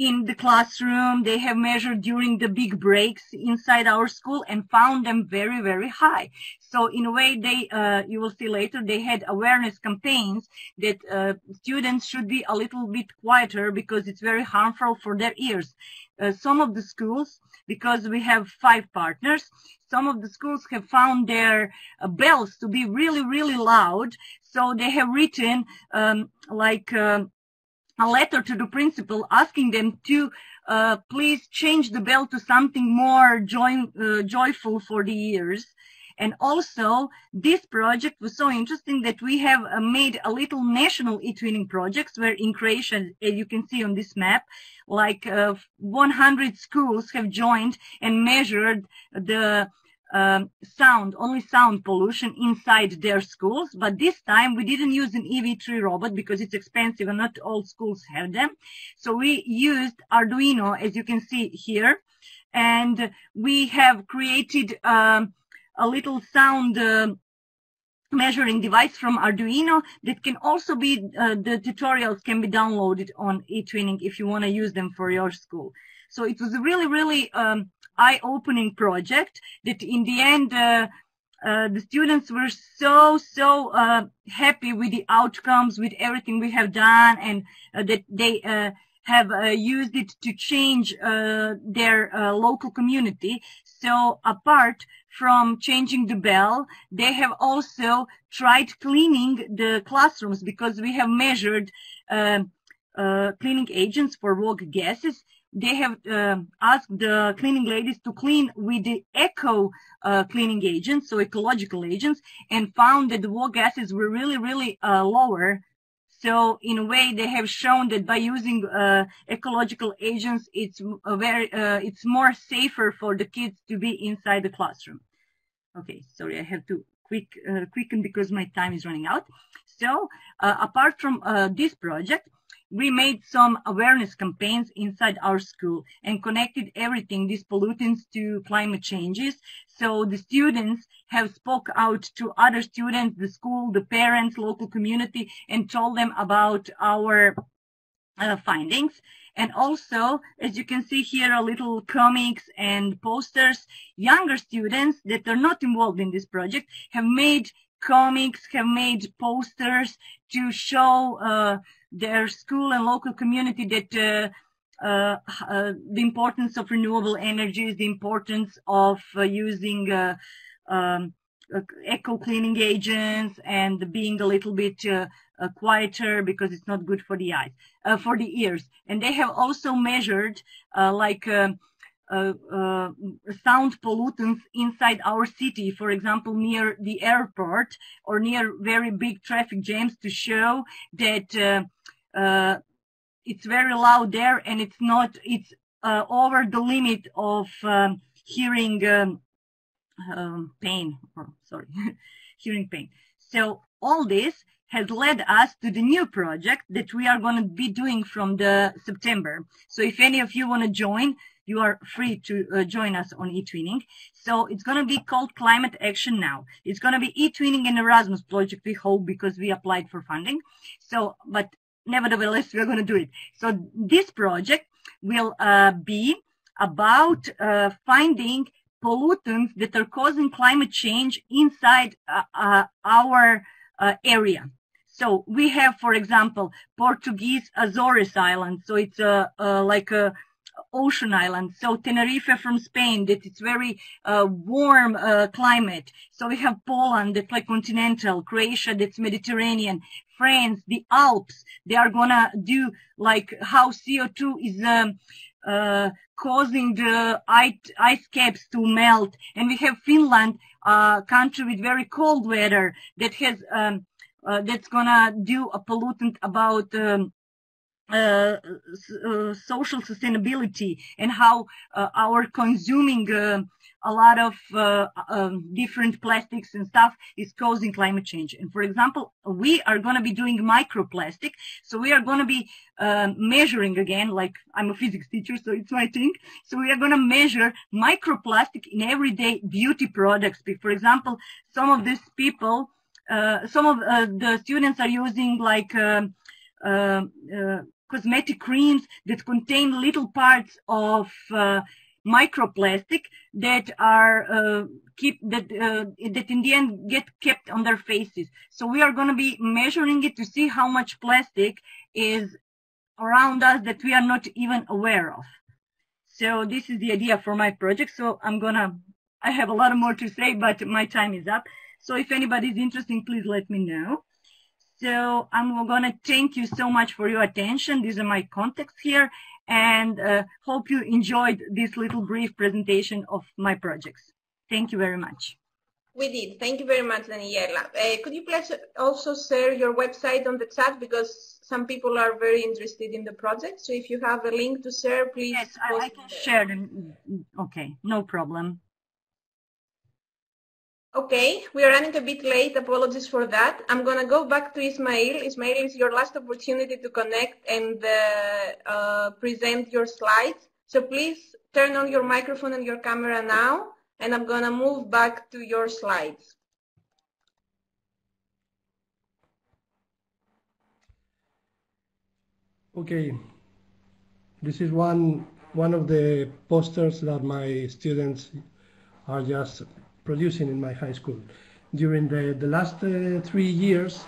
in the classroom, they have measured during the big breaks inside our school and found them very, very high. So in a way, they, you will see later, they had awareness campaigns that students should be a little bit quieter because it's very harmful for their ears. Some of the schools, because we have 5 partners, some of the schools have found their bells to be really, really loud. So they have written a letter to the principal asking them to please change the bell to something more joyful for the ears. And also, this project was so interesting that we have made a little national eTwinning projects where in Croatia, as you can see on this map, like 100 schools have joined and measured the only sound pollution inside their schools. But this time we didn't use an EV3 robot because it's expensive and not all schools have them. So we used Arduino, as you can see here, and we have created a little sound measuring device from Arduino that can also be, the tutorials can be downloaded on eTwinning if you want to use them for your school. So it was a really, really eye-opening project that in the end the students were so happy with the outcomes, with everything we have done, and that they have used it to change their local community. So apart from changing the bell, they have also tried cleaning the classrooms because we have measured cleaning agents for VOC gases. They have asked the cleaning ladies to clean with the eco cleaning agents, so ecological agents, and found that the VOC gases were really, really lower. So in a way, they have shown that by using ecological agents, it's more safer for the kids to be inside the classroom. Okay, sorry, I have to quicken because my time is running out. So apart from this project, we made some awareness campaigns inside our school and connected everything, these pollutants, to climate changes. So the students have spoke out to other students, the school, the parents, local community, and told them about our findings. And also, as you can see here, a little comics and posters. Younger students that are not involved in this project have made comics, have made posters to show their school and local community that the importance of renewable energies, the importance of using eco-cleaning agents, and being a little bit quieter because it's not good for the eyes, for the ears. And they have also measured sound pollutants inside our city, for example, near the airport or near very big traffic jams, to show that it's very loud there and it's not, it's over the limit of hearing pain. Oh, sorry, hearing pain. So all this has led us to the new project that we are going to be doing from the September. So if any of you want to join, you are free to join us on eTwinning. So it's going to be called Climate Action Now. It's going to be eTwinning and Erasmus project, we hope, because we applied for funding. So, but nevertheless, we're going to do it. So this project will be about finding pollutants that are causing climate change inside our area. So we have, for example, Portuguese Azores Island. So it's like a ocean island. So Tenerife from Spain, that it's very warm climate. So we have Poland, that's like continental, Croatia, that's Mediterranean, France, the Alps, they are gonna do like how CO2 is causing the ice caps to melt. And we have Finland, country with very cold weather, that has that's gonna do a pollutant about social sustainability and how our consuming a lot of different plastics and stuff is causing climate change. And for example, we are going to be doing microplastic. So we are going to be measuring again, like I'm a physics teacher, so it's my thing. So we are going to measure microplastic in everyday beauty products. For example, some of these people, some of the students are using like cosmetic creams that contain little parts of microplastic that are that in the end get kept on their faces. So we are going to be measuring it to see how much plastic is around us that we are not even aware of. So this is the idea for my project. So I have a lot more to say, but my time is up. So if anybody is interested, please let me know. So I'm going to thank you so much for your attention. These are my contacts here, and hope you enjoyed this little brief presentation of my projects. Thank you very much. We did. Thank you very much, Daniela. Could you please also share your website on the chat, because some people are very interested in the project. So if you have a link to share, please. Yes, I can share them. Okay, no problem. Okay, we are running a bit late, apologies for that. I'm going to go back to Ismael. Ismael, it's your last opportunity to connect and present your slides. So please turn on your microphone and your camera now, and I'm going to move back to your slides. Okay, this is one of the posters that my students are just producing in my high school. During the last 3 years,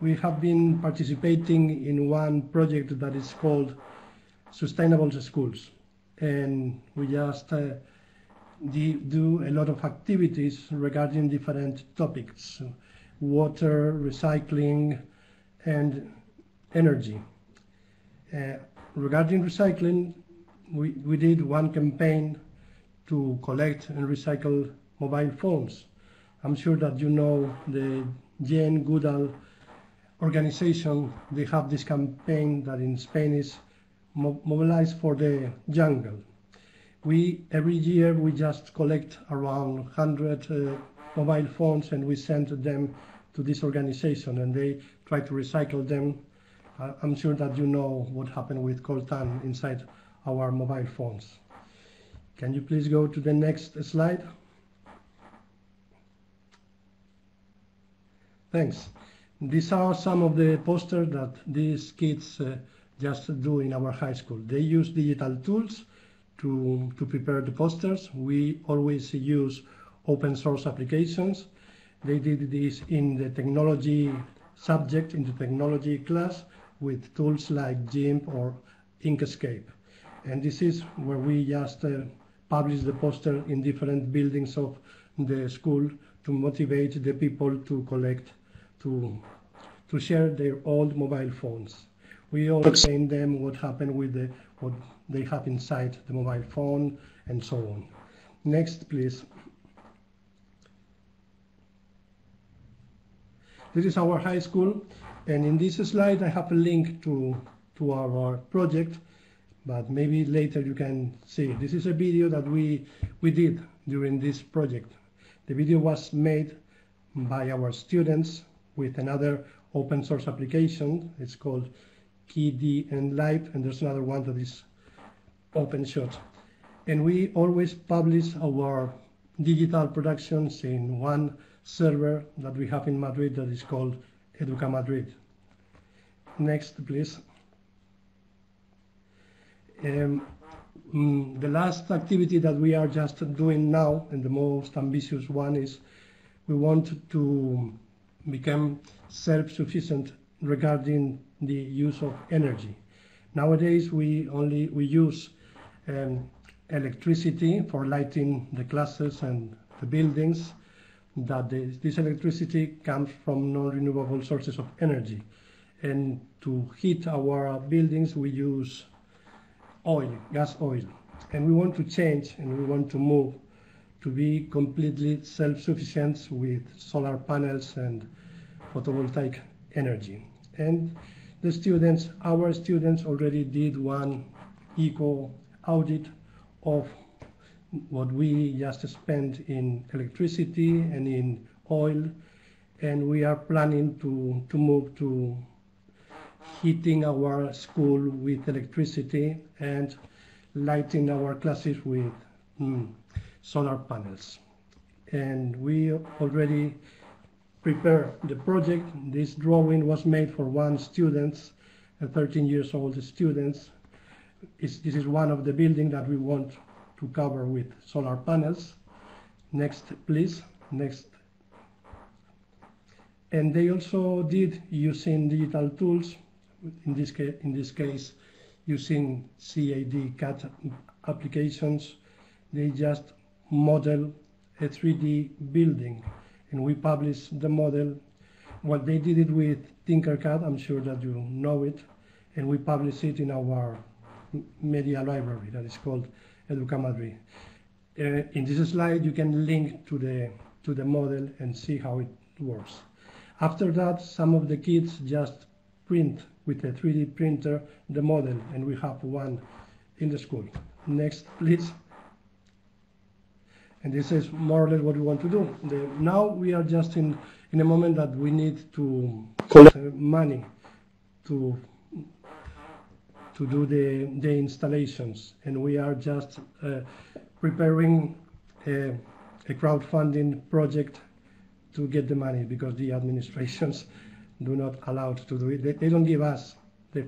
we have been participating in one project that is called Sustainable Schools. And we just do a lot of activities regarding different topics, water, recycling, and energy. Regarding recycling, we did one campaign to collect and recycle mobile phones. I'm sure that you know the Jane Goodall organization. They have this campaign that in Spain is mobilized for the jungle. Every year we just collect around 100 mobile phones, and we send them to this organization, and they try to recycle them. I'm sure that you know what happened with coltan inside our mobile phones. Can you please go to the next slide? Thanks. These are some of the posters that these kids just do in our high school. They use digital tools to prepare the posters. We always use open source applications. They did this in the technology subject, in the technology class, with tools like GIMP or Inkscape. And this is where we just publish the poster in different buildings of the school to motivate the people to collect, to share their old mobile phones. We explain them what happened with what they have inside the mobile phone and so on. Next, please. This is our high school, and in this slide I have a link to our project, but maybe later you can see. This is a video that we did during this project. The video was made by our students with another open source application. It's called KDNLive, and there's another one that is OpenShot. And we always publish our digital productions in one server that we have in Madrid that is called Educa Madrid. Next, please. The last activity that we are just doing now, and the most ambitious one, is we want to become self-sufficient regarding the use of energy. Nowadays, we use electricity for lighting the classes and the buildings, that this electricity comes from non-renewable sources of energy. And to heat our buildings, we use oil, gas oil. And we want to change, and we want to move to be completely self-sufficient with solar panels and photovoltaic energy. And the students, our students, already did one eco audit of what we just spent in electricity and in oil, and we are planning to move to heating our school with electricity and lighting our classes with solar panels. And we already prepared the project. This drawing was made for one student, a 13-year-old student. This is one of the buildings that we want to cover with solar panels. Next, please. Next. And they also did, using digital tools, in this case using CAD applications, they just modeled a 3D building, and we published the model. Well, they did it with Tinkercad, I'm sure that you know it, and we published it in our media library that is called Educa Madrid. In this slide you can link to the model and see how it works. After that, some of the kids just print with a 3D printer the model, and we have one in the school. Next, please. And this is more or less what we want to do. Now we are just in a moment that we need to collect money to do the installations, and we are just preparing a crowdfunding project to get the money, because the administrations do not allow to do it. They don't give us the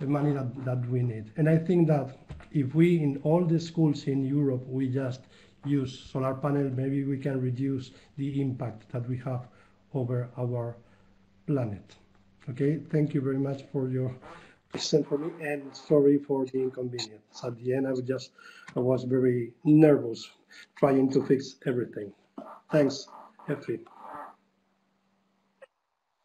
money that we need. And I think that if we, in all the schools in Europe, we just use solar panels, maybe we can reduce the impact that we have over our planet. Okay, thank you very much for your question for me, and sorry for the inconvenience. At the end, I was very nervous trying to fix everything. Thanks, Efi.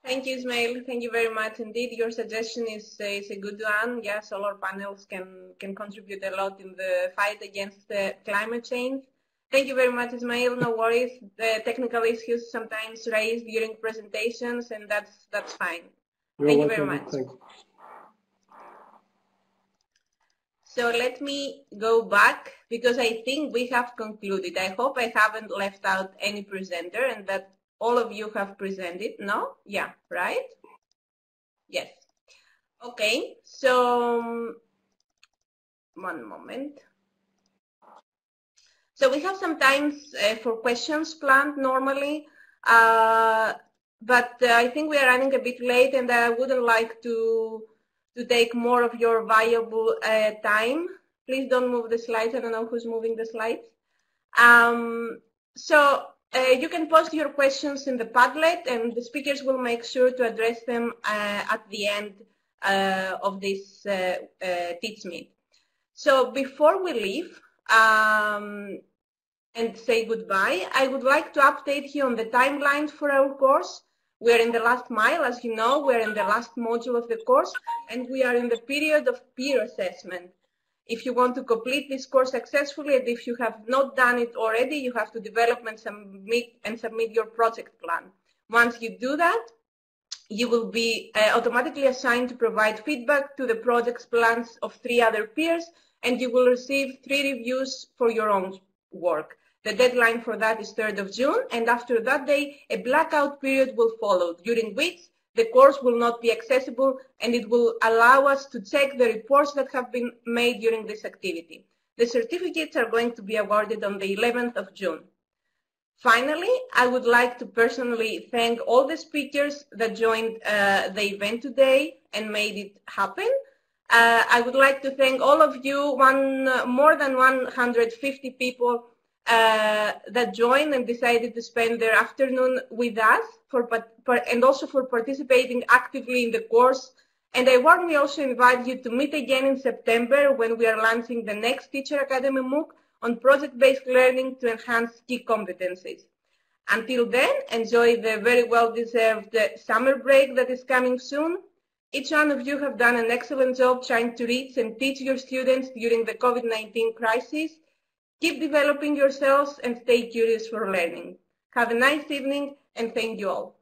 Thank you, Ismael. Thank you very much indeed. Your suggestion is a good one. Yeah, solar panels can contribute a lot in the fight against climate change. Thank you very much, Ismael. No worries. The technical issues sometimes raised during presentations, and that's fine. Thank you very much. Thank you. So let me go back, because I think we have concluded. I hope I haven't left out any presenter, and that all of you have presented, no? Yeah, right? Yes. Okay, so one moment. So we have some times for questions planned normally, but I think we are running a bit late, and I wouldn't like to take more of your valuable time. Please don't move the slides. I don't know who's moving the slides. You can post your questions in the Padlet, and the speakers will make sure to address them at the end of this TeachMeet. So before we leave and say goodbye, I would like to update you on the timeline for our course. We are in the last mile, as you know. We are in the last module of the course, and we are in the period of peer assessment. If you want to complete this course successfully, and if you have not done it already, you have to develop and submit your project plan. Once you do that, you will be automatically assigned to provide feedback to the project plans of 3 other peers, and you will receive 3 reviews for your own work. The deadline for that is 3rd of June, and after that day, a blackout period will follow, during which the course will not be accessible, and it will allow us to check the reports that have been made during this activity. The certificates are going to be awarded on the 11th of June. Finally, I would like to personally thank all the speakers that joined the event today and made it happen. I would like to thank all of you, more than 150 people that joined and decided to spend their afternoon with us, and also for participating actively in the course And I warmly also invite you to meet again in September when we are launching the next Teacher Academy MOOC on project-based learning to enhance key competencies. Until then, enjoy the very well-deserved summer break that is coming soon. Each one of you have done an excellent job trying to reach and teach your students during the COVID-19 crisis. Keep developing yourselves and stay curious for learning. Have a nice evening and thank you all.